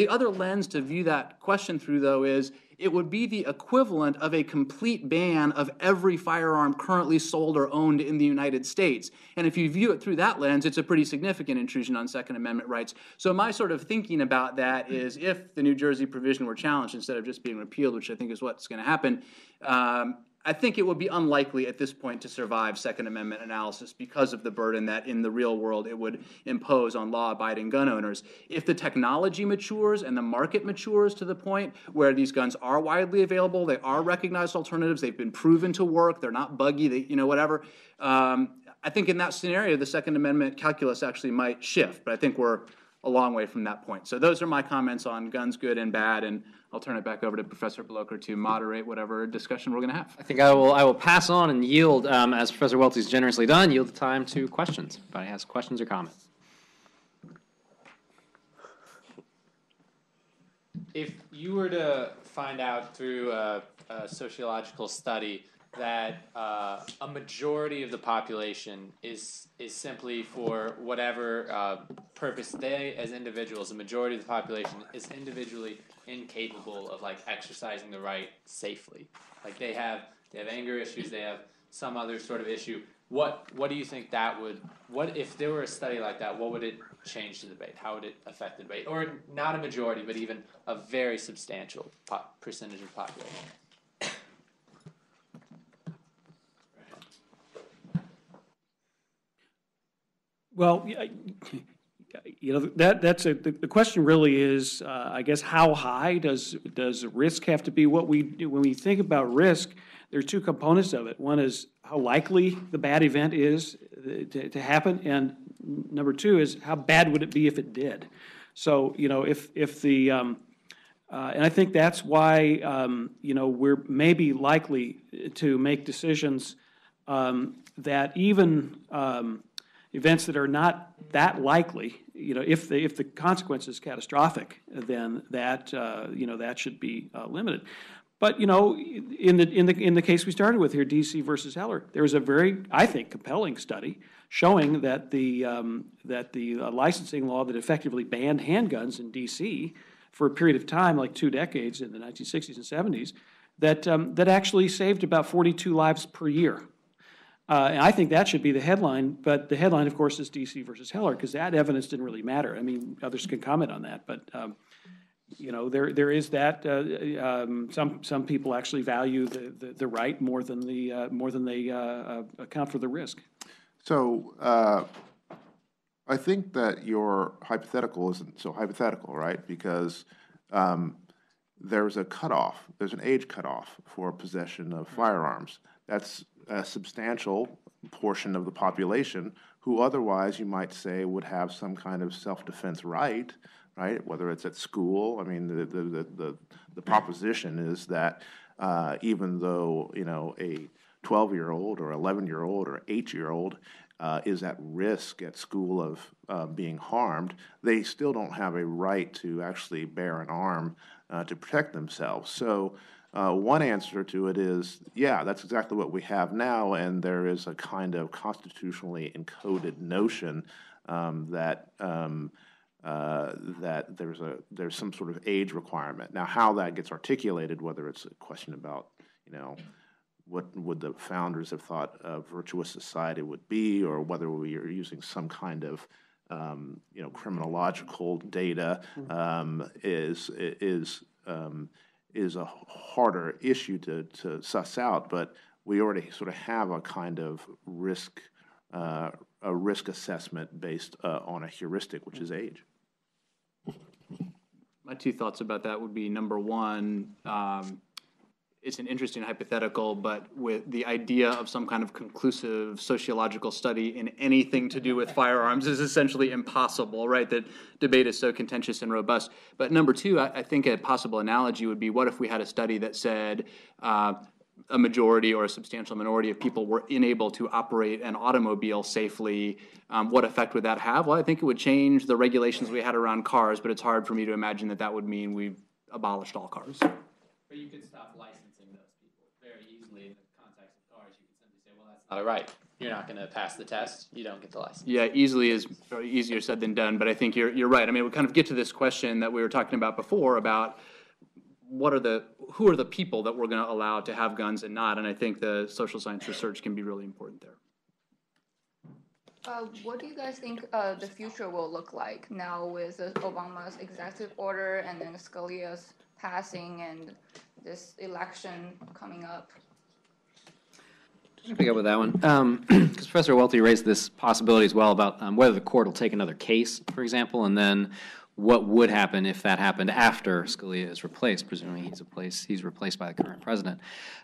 The other lens to view that question through, though, is it would be the equivalent of a complete ban of every firearm currently sold or owned in the United States. And if you view it through that lens, it's a pretty significant intrusion on Second Amendment rights. So my sort of thinking about that is if the New Jersey provision were challenged instead of just being repealed, which I think is what's going to happen, um, I think it would be unlikely at this point to survive Second Amendment analysis because of the burden that in the real world it would impose on law-abiding gun owners. If the technology matures and the market matures to the point where these guns are widely available, they are recognized alternatives, they've been proven to work, they're not buggy, they, you know, whatever, um, I think in that scenario the Second Amendment calculus actually might shift, but I think we're a long way from that point. So those are my comments on guns, good and bad, and I'll turn it back over to Professor Blocher to moderate whatever discussion we're going to have. I think I will. I will pass on and yield, um, as Professor Welty's generously done, yield the time to questions. If anybody has questions or comments. If you were to find out through a, a sociological study that uh, a majority of the population is is simply for whatever uh, purpose they, as individuals, a majority of the population is individually incapable of like exercising the right safely. Like they have they have anger issues, they have some other sort of issue. What what do you think that would? What if there were a study like that? What would it change the debate? How would it affect the debate? Or not a majority, but even a very substantial po percentage of the population. Well, you know, that that's a, the, the question really is, uh, I guess, how high does does risk have to be? What we do when we think about risk, there are two components of it. One is how likely the bad event is to, to happen, and number two is how bad would it be if it did. So, you know, if if the um, uh, and I think that's why um, you know, we're maybe likely to make decisions um, that even um, events that are not that likely, you know, if the if the consequence is catastrophic, then that uh, you know, that should be uh, limited. But you know, in the in the in the case we started with here, D C versus Heller, there was a very, I think, compelling study showing that the um, that the uh, licensing law that effectively banned handguns in D C for a period of time, like two decades in the nineteen sixties and seventies, that um, that actually saved about forty-two lives per year. Uh, and I think that should be the headline, but the headline, of course, is D C versus Heller, because that evidence didn't really matter. I mean, others can comment on that, but um, you know, there there is that. Uh, um, some some people actually value the the, the right more than the uh, more than they uh, uh, account for the risk. So uh, I think that your hypothetical isn't so hypothetical, right? Because um, there's a cutoff. There's an age cutoff for possession of firearms. That's a substantial portion of the population who otherwise you might say would have some kind of self-defense right, right? Whether it's at school. I mean, the the the, the, the proposition is that uh, even though, you know, a twelve-year-old or eleven-year-old or eight-year-old uh, is at risk at school of uh, being harmed, they still don't have a right to actually bear an arm uh, to protect themselves. So. Uh, one answer to it is, yeah, that's exactly what we have now, and there is a kind of constitutionally encoded notion um, that um, uh, that there's a there's some sort of age requirement. Now, how that gets articulated, whether it's a question about, you know, what would the founders have thought a virtuous society would be, or whether we are using some kind of um, you know, criminological data, um, is is um, is a harder issue to, to suss out, but we already sort of have a kind of risk, uh, a risk assessment based uh, on a heuristic, which is age. My two thoughts about that would be, number one, um, it's an interesting hypothetical, but with the idea of some kind of conclusive sociological study in anything to do with firearms is essentially impossible, right? That debate is so contentious and robust. But number two, I, I think a possible analogy would be, what if we had a study that said uh, a majority or a substantial minority of people were unable to operate an automobile safely? Um, what effect would that have? Well, I think it would change the regulations we had around cars, but it's hard for me to imagine that that would mean we've abolished all cars. But you could stop licensing those people very easily in the context of cars. You could simply say, well, that's not right. You're not going to pass the test. You don't get the license. Yeah, easily is easier said than done, but I think you're, you're right. I mean, we kind of get to this question that we were talking about before about what are the, who are the people that we're going to allow to have guns and not, and I think the social science research can be really important there. Uh, what do you guys think uh, the future will look like now with uh, Obama's executive order and then Scalia's passing and this election coming up? Just to pick up with that one, because um, Professor Welty raised this possibility as well about um, whether the court will take another case, for example, and then what would happen if that happened after Scalia is replaced? Presumably he's replaced, he's replaced by the current president.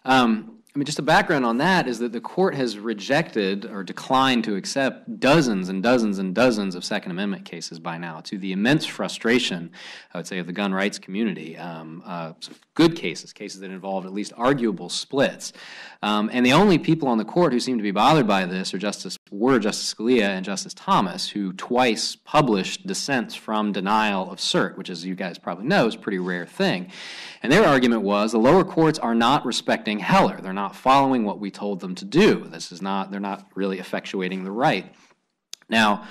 Um, I mean, just the background on that is that the court has rejected or declined to accept dozens and dozens and dozens of Second Amendment cases by now, to the immense frustration, I would say, of the gun rights community. Um, uh, good cases, cases that involved at least arguable splits. Um, and the only people on the court who seem to be bothered by this are Justice, were Justice Scalia and Justice Thomas, who twice published dissents from denial of cert, which, as you guys probably know, is a pretty rare thing. And their argument was the lower courts are not respecting Heller. They're not not following what we told them to do. This is not, they're not really effectuating the right. Now,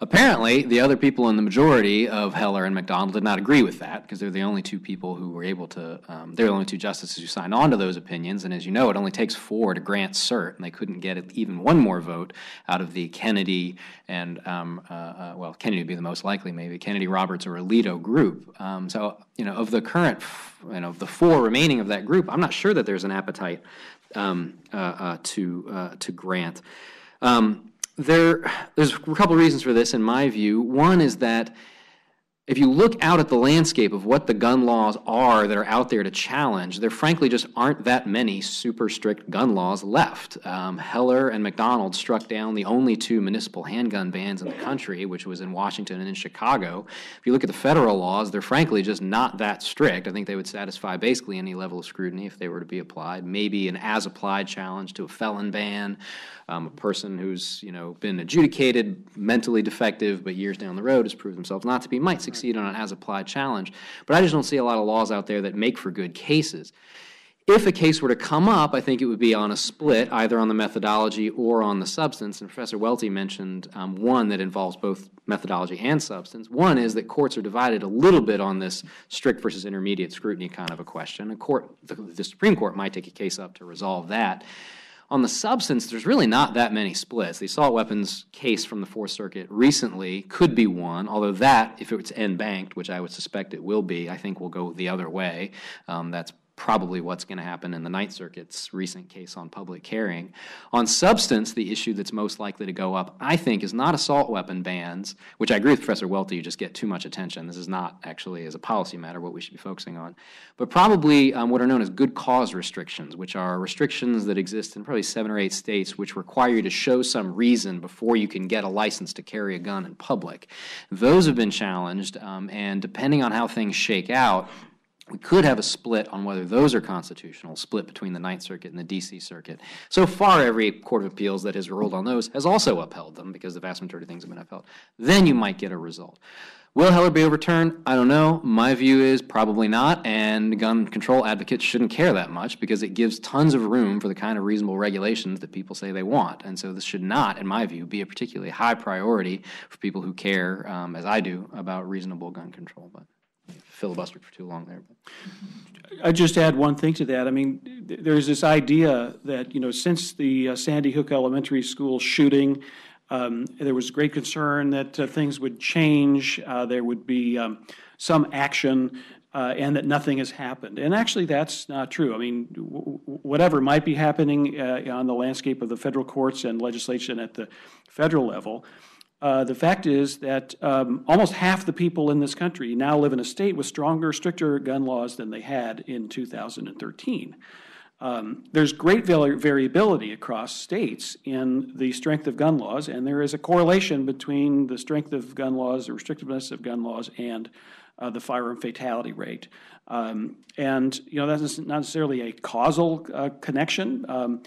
apparently, the other people in the majority of Heller and McDonald did not agree with that, because they're the only two people who were able to, um, they're the only two justices who signed on to those opinions, and as you know, it only takes four to grant cert, and they couldn't get even one more vote out of the Kennedy and, um, uh, uh, well, Kennedy would be the most likely maybe, Kennedy, Roberts, or Alito group. Um, so, you know, of the current, you know, of the four remaining of that group, I'm not sure that there's an appetite um, uh, uh, to, uh, to grant. Um, There, there's a couple of reasons for this, in my view. One is that if you look out at the landscape of what the gun laws are that are out there to challenge, there frankly just aren't that many super strict gun laws left. Um, Heller and McDonald struck down the only two municipal handgun bans in the country, which was in Washington and in Chicago. If you look at the federal laws, they're frankly just not that strict. I think they would satisfy basically any level of scrutiny if they were to be applied. Maybe an as-applied challenge to a felon ban, um, a person who's, you know, been adjudicated mentally defective but years down the road has proved themselves not to be might succeed on an as-applied challenge, but I just don't see a lot of laws out there that make for good cases. If a case were to come up, I think it would be on a split, either on the methodology or on the substance, and Professor Welty mentioned um, one that involves both methodology and substance. One is that courts are divided a little bit on this strict versus intermediate scrutiny kind of a question. A court, the, the Supreme Court might take a case up to resolve that. On the substance, there's really not that many splits. The assault weapons case from the Fourth Circuit recently could be one, although that, if it's en-banked, which I would suspect it will be, I think will go the other way. Um, that's probably what's going to happen in the Ninth Circuit's recent case on public carrying. On substance, the issue that's most likely to go up, I think, is not assault weapon bans, which I agree with Professor Welty, you just get too much attention. This is not actually, as a policy matter, what we should be focusing on. But probably um, what are known as good cause restrictions, which are restrictions that exist in probably seven or eight states which require you to show some reason before you can get a license to carry a gun in public. Those have been challenged, um, and depending on how things shake out, we could have a split on whether those are constitutional, split between the Ninth Circuit and the D C Circuit. So far, every court of appeals that has ruled on those has also upheld them, because the vast majority of things have been upheld. Then you might get a result. Will Heller be overturned? I don't know. My view is probably not, and gun control advocates shouldn't care that much, because it gives tons of room for the kind of reasonable regulations that people say they want. And so this should not, in my view, be a particularly high priority for people who care, um, as I do, about reasonable gun control. But filibustered for too long there. I just add one thing to that. I mean, there's this idea that, you know, since the uh, Sandy Hook Elementary School shooting, um, there was great concern that uh, things would change, uh, there would be um, some action, uh, and that nothing has happened. And actually, that's not true. I mean, w whatever might be happening uh, on the landscape of the federal courts and legislation at the federal level, Uh, the fact is that um, almost half the people in this country now live in a state with stronger, stricter gun laws than they had in two thousand thirteen. Um, there's great vari variability across states in the strength of gun laws, and there is a correlation between the strength of gun laws, the restrictiveness of gun laws, and uh, the firearm fatality rate. Um, and, you know, that's not necessarily a causal uh, connection. Um,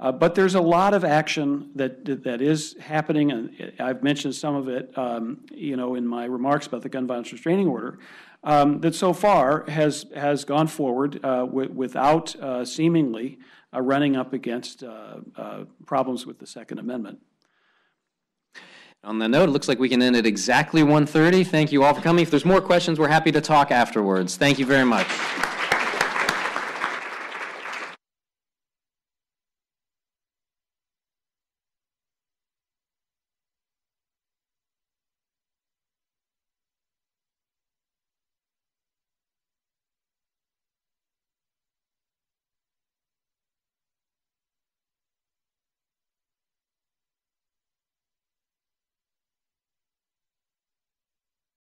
Uh, but there's a lot of action that that is happening, and I've mentioned some of it, um, you know, in my remarks about the gun violence restraining order, um, that so far has has gone forward uh, without uh, seemingly uh, running up against uh, uh, problems with the Second Amendment. On that note, it looks like we can end at exactly one thirty. Thank you all for coming. If there's more questions, we're happy to talk afterwards. Thank you very much.